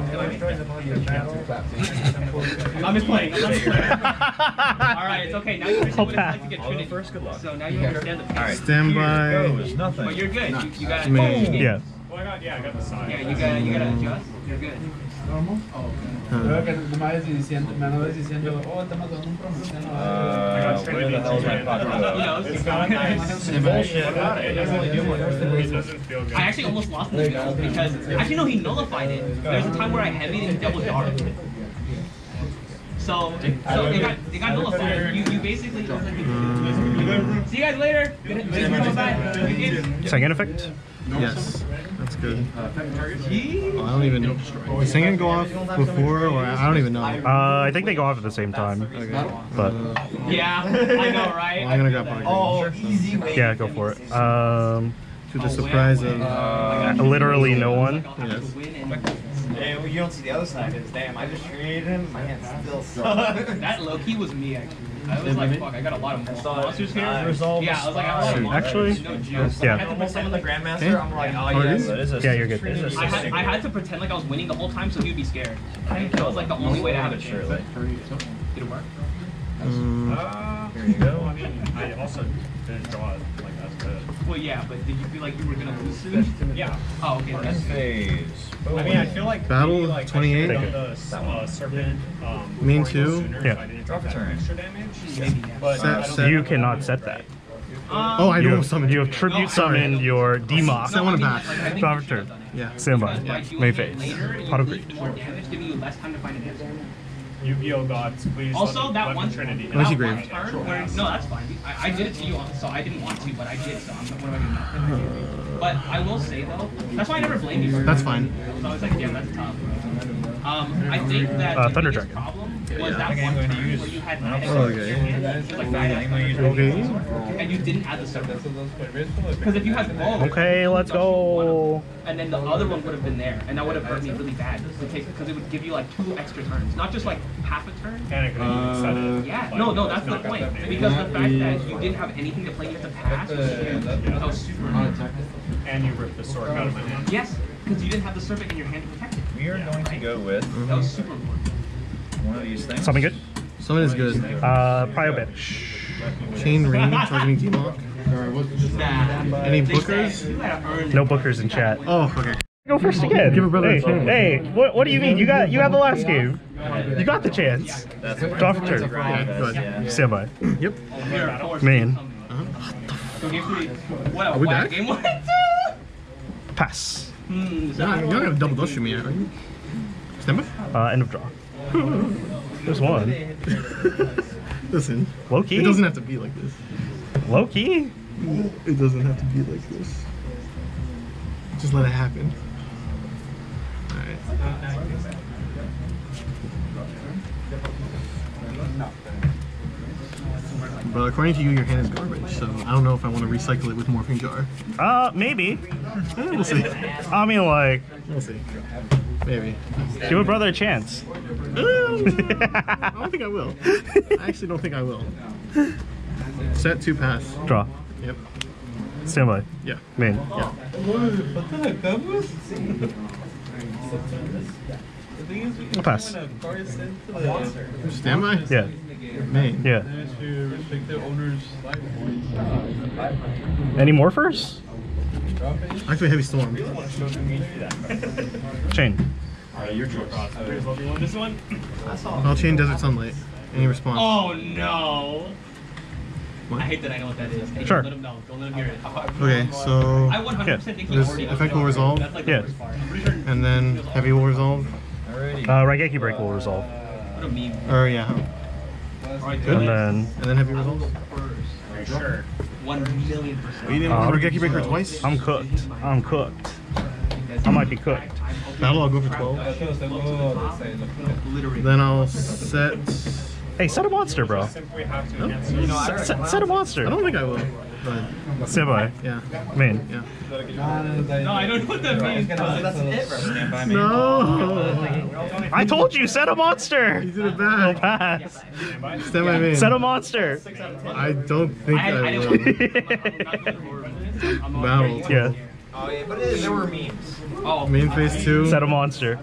I'm just playing. I'm just playing. All right, it's okay. Now you understand what it's like to get trinity. First, good luck. So now you understand the power. All right. Stand by. Oh, it's nothing. But you're good. You, you got it. Oh, yeah. Why not? Yeah, I got the side. Yeah, you got you got to adjust. You're good. Normal? Oh, okay. Uh, where the hell is my pocket? It's not nice. It's bullshit. It doesn't really do much. It doesn't feel good. I actually almost lost the spell because, actually no, he nullified it. There's a time where I heavy and he double jarred. So, so it got, it got nullified. You, you basically... See you guys later! Second effect? Yes. That's good. Uh, oh, I don't even know. Does Sangan go off before, or I don't even know? Uh, I think they go off at the same time. Okay. But yeah, I know, right? I'm gonna go up on oh, easy way. Yeah, go for it. Um, to the surprise of uh, literally no one. Yes. Yeah, you don't see the other side. It's damn. I just created him. My hand still sucks. That low key was me actually. I was like, fuck, I got a lot of monsters here. Yeah, I was like, I got a lot of monsters. Actually, yeah. I had to pretend I'm the Grandmaster. I'm like, oh, yes. Yeah, you're good. I had, I had to pretend like I was winning the whole time so he'd be scared. That was like the only way to have a chance. Did it work? Uh, here you go. I mean, I also didn't draw it like that's good. Well, yeah, but did you feel like you were going to lose soon? Yeah. Oh, okay. That's phase. I mean, I feel like battle like, twenty-eight. Uh, serpent, um, mean two. Yeah. But set, set. You cannot set that. Um, oh, I know something. You have tribute no, summoned your Democ. Set one back. Drop turn. Yeah. Stand by. Yeah. May phase. Pot of Greed. Yu-Gi-Oh gods, please. Also, let, that let one trinity. That one turn. Sure. Where, no, that's fine. I, I did it to you, so I didn't want to, but I did. So I'm not. What am I gonna do? But I will say though, that's why I never blame you. That's fine. So I was like, yeah, that's tough. Um, I think that uh, Thunder Dragon. Problem was yeah. that okay, one turn use... where you had nine oh, okay. Hands, like nine okay. and you didn't add the serpent. Because if you had both, okay, let's go. And then the other one would have been there, and that would have hurt me really bad because it would give you like two extra turns, not just like half a turn. Uh, yeah, no, no, that's the point. Because the fact that you didn't have anything to play, you had to pass. That was super annoying. And you ripped the sword out of my hand. Yes, because you didn't have the serpent in your hand to protect it. We are yeah, going right? to go with mm-hmm. that was super important. One of these things. Something good. Something is good. Uh, Prio Banish. Chain Ring targeting Democ. Nah. Any bookers? No bookers in chat. Oh, okay. Go first again. Give a brother hey, a chance. Hey, what, what do you mean? You got you had the last game. You got the chance. That's Draw for turn. Yeah, good. Yeah. Stand by. Yep. Man. Uh-huh. What the fuck? What a wild game. Pass. Mm, so nah, you're not gonna double dodge me, are you? Stand by? Uh, end of draw. There's one. Listen. Low key? It doesn't have to be like this. Low key? It doesn't have to be like this. Just let it happen. Alright. But according to you, your hand is garbage, so I don't know if I want to recycle it with Morphing Jar. Uh, maybe. We'll see. I mean, like... We'll see. Maybe. Give a brother a chance. I don't think I will. I actually don't think I will. Set two pass. Draw. Yep. Stand by. Yeah. Main. Yeah. I'll pass. Stand by? Yeah. Main. Yeah. Any morphers? Actually, Heavy Storm. Chain. Alright, your choice. This one? I'll chain Desert Sunlight. Any response? Oh no! What? I hate that I know what that is. Hey, sure. Don't let him know. Don't let him hear it. Okay, so... I one hundred percent yeah. think he already effect will resolve. That's like the yeah. first part. Sure and then Heavy will resolve. Uh, Raigeki Break will resolve. What a meme. Oh, uh, yeah. Right, and then, and then have you results? For sure. One million percent. You didn't want to Raigeki Breaker twice? I'm cooked. I'm cooked. I might be cooked. Battle, I'll go for twelve. Then I'll set... Hey, set a monster, bro. No? Set, set, set a monster. I don't think I will. Standby. Yeah. Main. Yeah. No, I don't know what that means. That's it, bro. Standby, main. No! I told you, set a monster! You did it bad. No pass. Standby, main. Set a monster. I don't think I, I, I will. Battle. Yeah. Oh yeah, but there were memes. Oh, meme phase two. Is that a monster?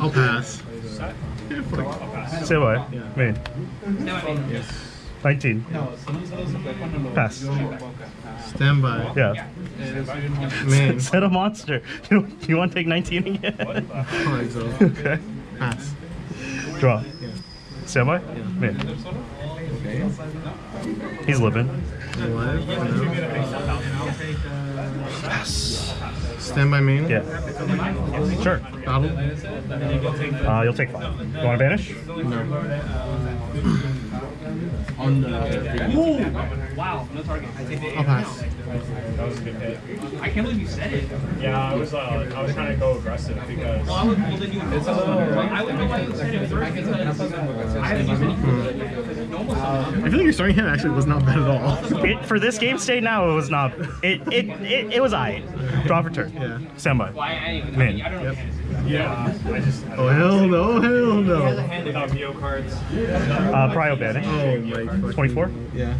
I'll pass. Say what? Yeah. Main. nineteen. Pass. Stand by. Yeah. Main. Set a monster. You, you want to take nineteen again? Okay. Pass. Draw. Yeah. Stand by? Yeah. Main. Okay. He's living. Alive? No. Pass. Stand by main? Yeah. Sure. Battle? Uh, you'll take five. You want to banish? No. On the wow, no target. I'll pass. That was a good hit. I can't believe you said it. Yeah, I was uh, I was trying to go aggressive because. Well, I would. Well, then you. It's a I would know why you said it. I feel like your starting hand actually was not bad at all. It, for this game state now, it was not. It it it, it was I. Draw for turn. Yeah. Stand by. Man. Yep. Yeah. I just, I oh hell no, hell no. Uh, Prio banish. Oh my. Twenty-four. Yeah.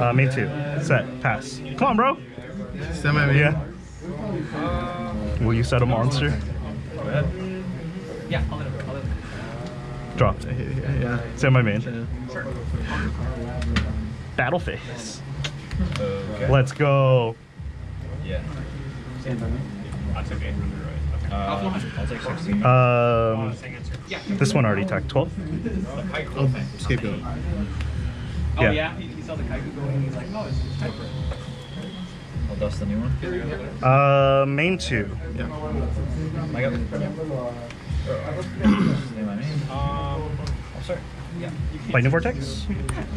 Uh, me too. Set. Pass. Come on, bro. Semi. Yeah. Will you set a monster? Yeah. I'll let it. I'll let it. Drop. Yeah. Semi main. Sure. Battle phase. Okay. Let's go. Yeah. I took eight hundred. Uh, I'll take sixteen. Um, this one already attacked. twelve? Oh, scapegoat. Oh, yeah. yeah. He, he saw the Kaiku going and he's like, oh, it's just hyper. I'll dust the new one. Uh, main two. Yeah. I got the Um, I'm sorry. Yeah. Lightning Vortex?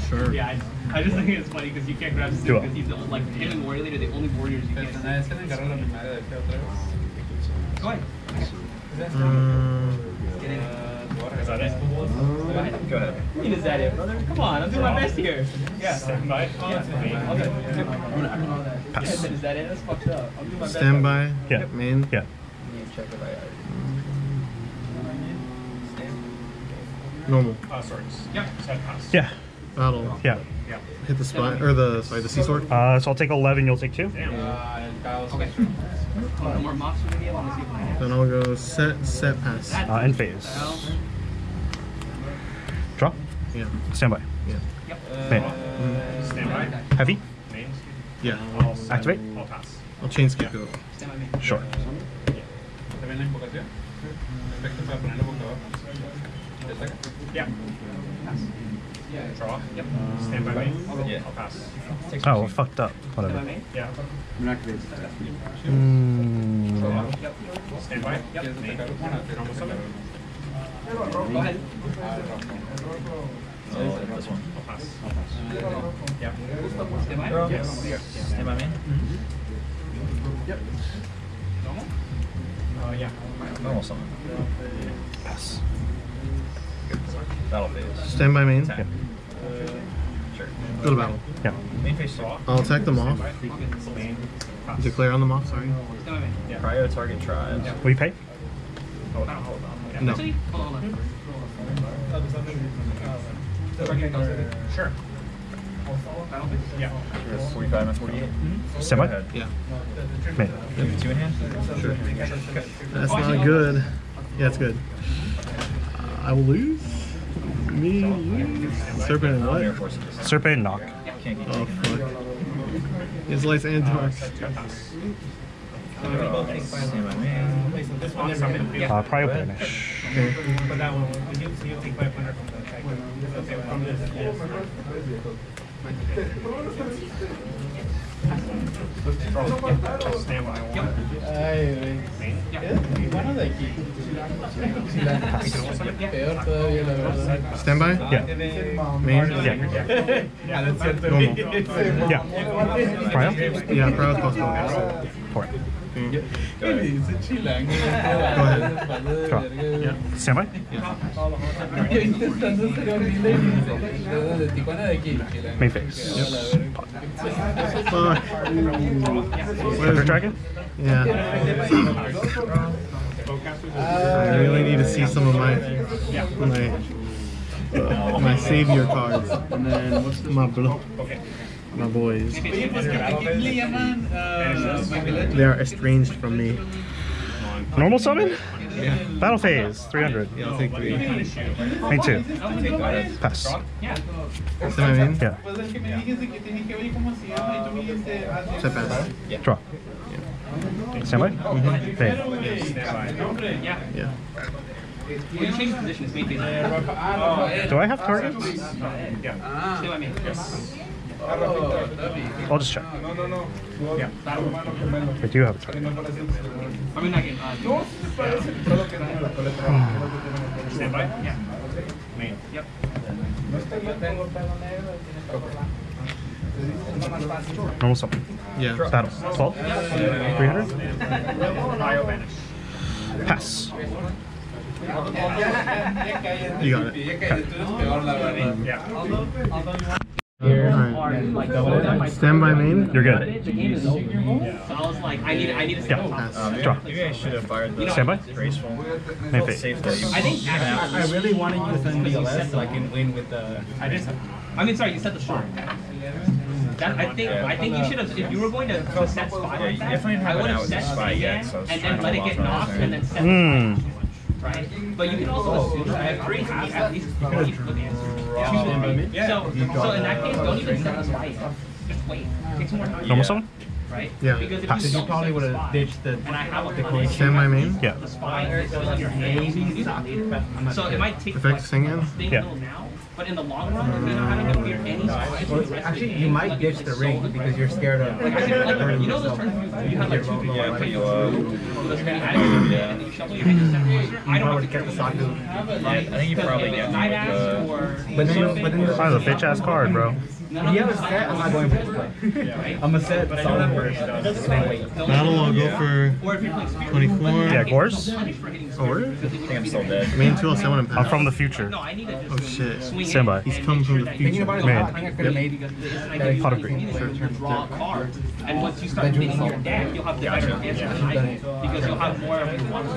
Sure. Yeah, I, I just think it's funny because you can't grab Steve because he's the, like, him and Warrior Leader, the only warriors you can't see. Go ahead. Uh, is that it? Uh, Go ahead. Is that it, brother? Come on, I'm doing my best here. Yeah. Stand by. Yeah. Pass. Is that it? That's fucked up. I'm doing my best. Stand by. Yeah. Main. Yeah. Normal. Uh, sorry. Yeah. Pass. Yeah. Battle. Yeah. Yeah. Hit the spot or the sorry the sea sword. Uh, so I'll take eleven. You'll take two. Damn. Uh, okay. Then I'll go set, set, pass. Uh, end phase. Draw? Yeah. Stand by. Yeah. Main. Uh, Stand by. Heavy? Main? Yeah. I'll activate? I'll pass. I'll chain scapegoat. Yeah. Sure. Yeah. Pass. Draw? Yep. Stand by me? Yeah. I'll pass. Oh, we're fucked up. Whatever. Yeah. Mm. Draw? Stand by? Yep. Go ahead. Oh, this one. I'll pass. I'll pass. Yeah. Stand by? Yes. Stand by me? Yep. Normal? Uh, yeah. Normal summon. Pass. Battle phase. Stand by main. Yeah. Uh, sure. Go to battle. Yeah. Main phase saw. I'll attack them off. Declare on them off, sorry. Yeah. Prior target tribes. Yeah. Will you pay? Hold on, hold on. Yeah. No. Actually, hold on. Mm-hmm. Sure. Yeah. forty-five and forty-eight. Mm-hmm. Stand by? Yeah. Main. Yeah. Two in hand? Sure. Okay. That's not good. Yeah, it's good. I will lose. Me lose. Serpent and what? Serpent and knock. Oh fuck. His lights and dark. Uh, Prio banish. Okay. Stand by? Yeah. Main? Yeah. Normal. Yeah. Prio? Yeah, Prio is possible. Pour it. Mm. Go ahead. Draw. Yeah. Stand by? Yeah. Main phase. Yep. Pot. Fuck. Thunder Dragon? Yeah. I really need to see some of my... my uh, my savior cards. And then what's this? My bro. Okay. My boys. They are estranged from me. Normal summon? Yeah. Battle phase, three hundred. Yeah, I'll take three. Me too. Pass. Yeah. See what I mean? Yeah. yeah. Set pass. Yeah. Draw. Yeah. Same way? Mm-hmm. Same. Yeah. yeah. Do I have targets? Yeah. See what I mean? Yes. I'll just check. No, no, no. Yeah. I do have a target. I mean, I can. Stand by? Yeah. Main. Yep. Normal summon. Yeah. Battle. twelve? three hundred? Pass. You got it. Okay. Um, yeah. Alright. Stand by main. You're good. So I was like, I need, I need a yeah. Draw. Maybe I should have fired the stand by. Graceful. Main phase. I think actually, I really want to use the B L S so I can win with the. I just. I mean, sorry, you said the short. That, I think I think you should have, if you were going to, to set spy like that, I would have set spy again and then let it get knocked and then set spy. Right? But you can also assume that every half at least fifty for the answer. Yeah. So, so in that case, don't even set a spy yet. Just wait. It takes more time. Normal summon? Right? Yeah. Because if you, you probably would have ditched the decoy. Stand by main? Yeah. The spy is still in your hand, so you can do that later. So it might take like, Sangan? Yeah. Now, but in the long run, you know, having to fear any spies for the rest of the game. Actually, you might ditch the ring because you're scared of like, you know those turns you have like two, yeah, but you and then you shuffle your hand to center. I don't have to get the socket. I think you probably get Night Ass or... But then the bitch-ass card, bro. Yeah, a set, I'm not going for this play. I'm a set, but I don't first. Battle, I'll go for twenty-four. Yeah, Gores? Gores? I think I'm still dead. Main two, I'll set one and pass. I'm from the future. Oh shit. Stand by. He's come from the future. Main. Yep. Pot of Greed. And once you start hitting your deck, you'll have the better answer because you'll have more of your ones.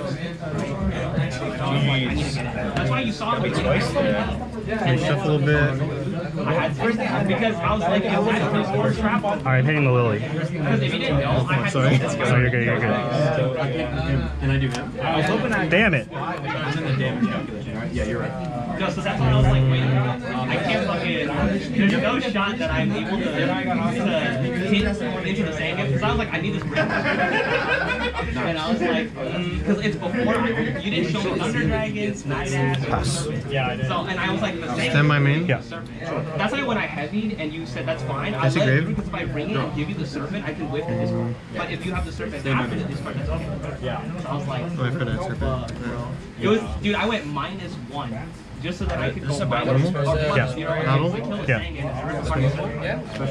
That's why you saw me twice. And shuffle a bit. I had to, because I was like, I was like, more trap on. Alright, hitting the Lily. Because if you didn't know, I had sorry. to. Sorry. No, you're good, you're good. And I do now. I was hoping I. Damn it. I was in the damage calculation, right? Yeah, you're right. No, so that's why I was like, wait a minute. I can't fucking. There's no shot that I'm able to hit into the Sangan. Because I was like, I need this break. And I was like, because mm, it's before. I, you didn't show me Thunder Dragon, Night Ass. Pass. Yeah, I did. So, and I was like, the Sangan. Stand by main? Yeah. That's why when I heavied and you said that's fine, I let you, because if I ring it and give you the serpent, I can whiff the discard. But if you have the serpent after the discard, that's okay. Yeah. So I was like, oh, I forgot that serpent. It was, dude, I went minus one. Just so that I could go a battle. Yeah. Yeah.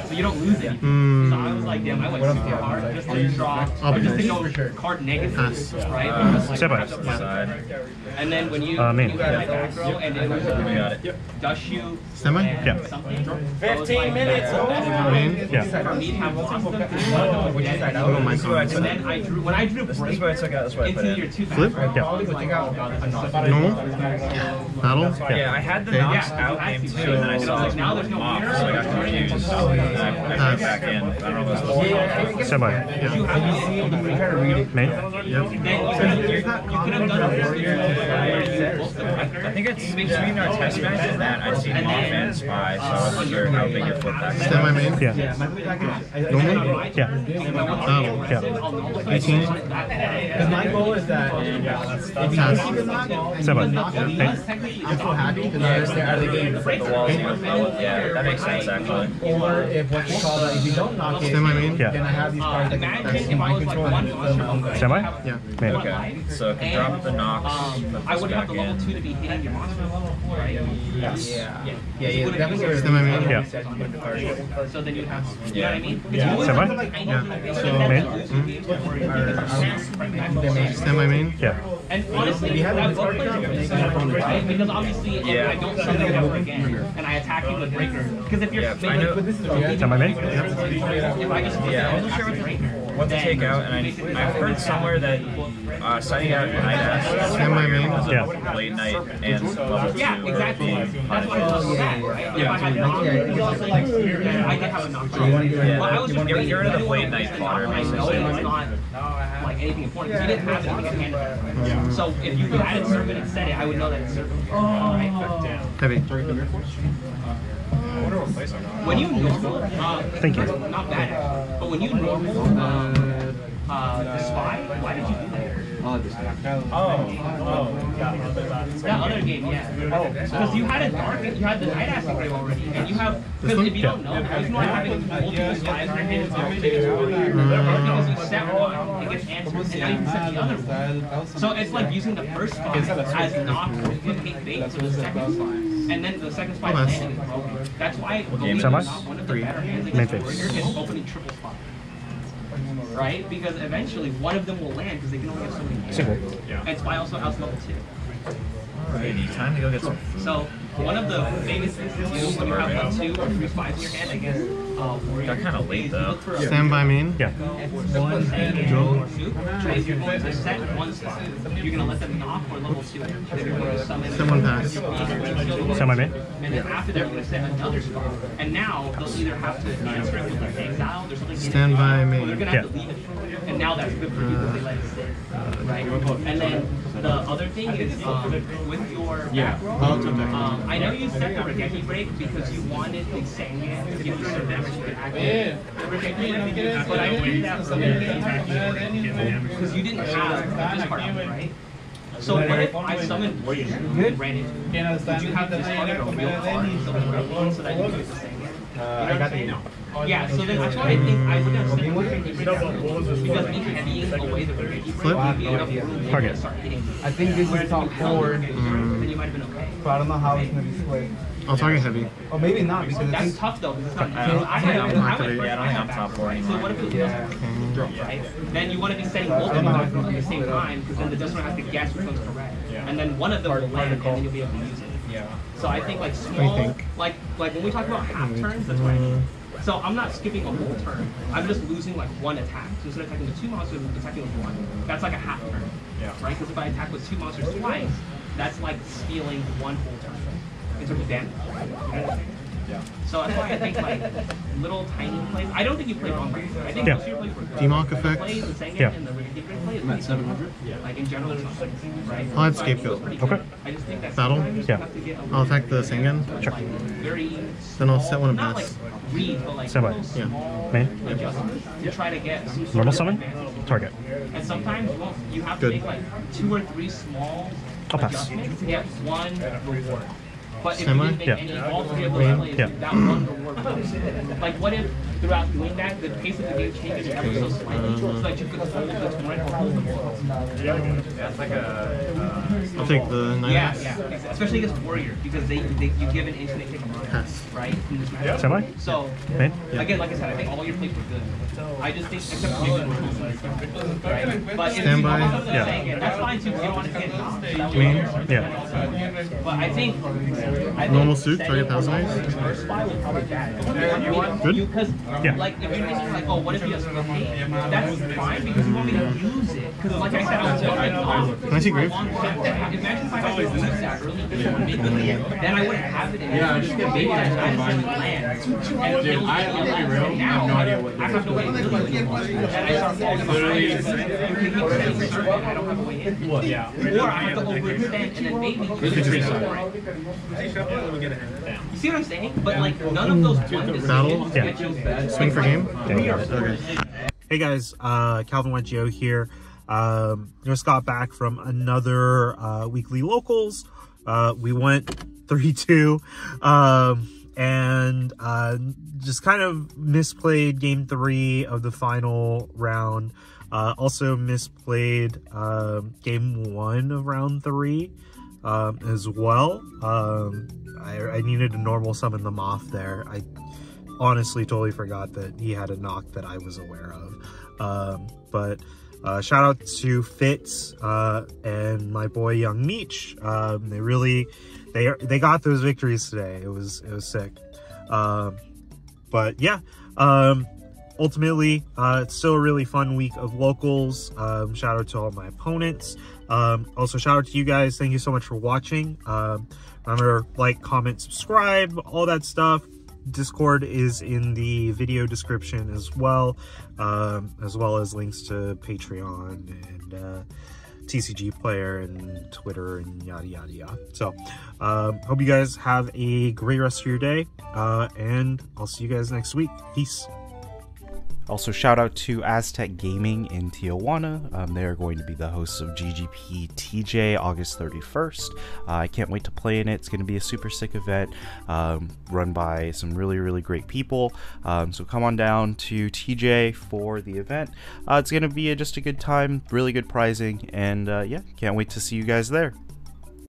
So you don't lose it. Mm. So I was like, damn, I went super hard just to draw. I'll just to go card negative. Pass. Right? Uh, like, I the yeah. And then when you, uh, you got my back row and it was uh, Dush you. Yeah. fifteen minutes. Yeah. When I drew Break into your two flip, yeah. Normal? Battle? Yeah. yeah, I had the knocks yeah. out game too, and then I saw it off, so I got confused. So I, I came back in. I don't know if it was semi. Yeah. Main? Yeah. I think it's between our test match and that, I see off and spy, so I wasn't sure how big it flipped back. Semi main? Yeah. Normal? Yeah. Battle? Yeah. eighteen? Because my goal is that if semi. Yeah. I'm so happy because yeah, they're out of the game. The walls, yeah, that makes sense actually. Or if what you call that, if you don't knock it, then I have these cards that can my control. Semi? Yeah. Maybe. Okay. So I can drop the knocks. I would have the level two to be hitting your monster. Right? Yes. Yeah. Yeah. Yeah. Yeah. Yeah. So then you have. Yeah. Semi? Yeah. So main. Semi main. Yeah. And honestly, we have both players right? Because obviously, if yeah. I don't summon it ever again, and I attack you with Breaker. Because if you're yeah, making, I know. If I just play yeah. it, I'm not sure what's Breaker. what to take out, and I, I've heard somewhere that uh, signing out Night Assailant yeah. late night and level two yeah, exactly. That's what I was saying, right? Yeah. I did have a knockdown. Get rid of the blade knight fodder, basically. It's not like anything important, because you didn't have it to get handed. So if you added Serpent and said it, I would know that it's Serpent. Oh. Heavy. When you normal, uh, thank you. Not bad, but when you normal, um, uh, the spy, why did you do that? Oh, oh, yeah. That other game, yeah. Because oh. you had a dark, you had the night aspect wave already, and you have. Because if you don't know, if you don't have it, multiple spies and hidden stuff, it gets really because you set one, it gets answered, and now you can set the other one. So it's like using the first spy as an option to take bait to the second spy. And then the second spot oh, is landing is broken. That's why Obi is not one of the better hands against Warrior is opening triple spot. Right? Because eventually one of them will land because they can only get so many hands. Single. Yeah. And Spy also outs level two. Alright, it's time to go get some food. So, one of the biggest things to do when you have like two or three spies in your hand against uh, Warrior. Got kind of late though. Stand by mean? Yeah. One and soup. If you're going to set one spot, you're going to let them knock or level two. Someone pass. Someone in? And then after that, you're going to set another spot. And now, they'll either have to answer it with like exile or something. Stand by mean. They're going to have to leave it. And now that's good for you because they let it sit. Right? And then the other thing is um, with your yeah. um, um, I know you set the Raigeki Break because you wanted the Sangan to give you some damage to act yeah. Break, but I did that for the because you didn't have this part, right? So what if I summoned Warrior and ran into it? Would you have this other real card so that you could use the Sangan? Uh, I got the no. Yeah, so then that's why I think I would have said because I think being away the Raigeki Break would start hitting. I think this is top forward. Then you might have been okay. But I don't know how it's going to be split. I'll target heavy. Oh, maybe not because that's it's tough though. It's not, I don't, I don't, I don't, yeah, I don't have top four anymore. So what if it yeah. doesn't drop, right? Then you want to be setting both of them at the same time because then the dust runner has to guess which one's correct, yeah. and then one of them will land and then you'll be able to use it. Yeah. So I think like small, think? like like when we talk about half turns, that's what I mean. So I'm not skipping a whole turn. I'm just losing like one attack. So instead of attacking with two monsters, I'm attacking with one. That's like a half turn, yeah. right? Because if I attack with two monsters twice, that's like stealing one whole turn. In terms of damage. Yeah. So that's why I think like little tiny plays. I don't think you play wrong by I think yeah. most of your plays were good. Demonk effect. Plays, yeah. And the Raigeki Break plays seven hundred. Yeah. Like in general, it's not like, right? I'll have Scapegoat. Okay. I just think that's battle. Yeah. I'll attack the Sangan. Sure. Like, very then I'll set one of pass. Like read, but like yeah. Main. Adjustments to try to get some sort normal of summon. Advantage. Target. And sometimes well, you have good. To make like two or three small I'll adjustments pass. To get one reward. But if Semi? You didn't make any, yeah. all three of those plays, yeah. that one reward comes. Like, what if throughout doing that, the pace of the game changes ever so slightly, so that you could hold the torrent or hold the ball? That's like a... Uh, I'll take the nine. Yeah, yeah. Especially against Warrior, because they, they you give an inch and they take a run, right? Yeah. Semi? So, yeah. again, like I said, I think all your plays were good. I just think, except for maybe one, right? But if you want to say it, that's fine too, because you don't want to get knocked. Yeah. But I think... Normal suit, target Thousand Eyes. Good? Yeah. Like, if you're just like, oh, what if you have split eight? That's fine because you want me to use it. Because, like I said, I was going off. Can I see Grave? Imagine if I had to use that early, then I wouldn't have it in. Yeah, I just get baited. I just didn't land. Dude, I'm real. Now, I have to wait. And I start falling behind. I don't have a way in. Or I have to overextend and then maybe you you see what I'm saying? But like none of those battle. Yeah. Swing for game. Yeah. Hey guys, uh, Calvin Y G O here. Um, just got back from another uh, weekly locals. Uh, we went three two, um, and uh, just kind of misplayed game three of the final round. Uh, also misplayed uh, game one of round three. Um, as well, um, I, I needed to normal summon the Moth there. I honestly totally forgot that he had a knock that I was aware of. Um, but uh, shout out to Fitz uh, and my boy Young Meech. Um, they really, they they got those victories today. It was it was sick. Um, but yeah, um, ultimately, uh, it's still a really fun week of locals. Um, shout out to all my opponents. Um, also, shout out to you guys. Thank you so much for watching. Um, remember, like, comment, subscribe, all that stuff. Discord is in the video description as well, um, as well as links to Patreon and uh, T C G Player and Twitter and yada yada yada. So, um, hope you guys have a great rest of your day, uh, and I'll see you guys next week. Peace. Also, shout out to Aztec Gaming in Tijuana. Um, they are going to be the hosts of G G P T J August thirty-first. Uh, I can't wait to play in it. It's going to be a super sick event, um, run by some really, really great people. Um, so come on down to T J for the event. Uh, it's going to be a, just a good time, really good prizing, and uh, yeah, can't wait to see you guys there.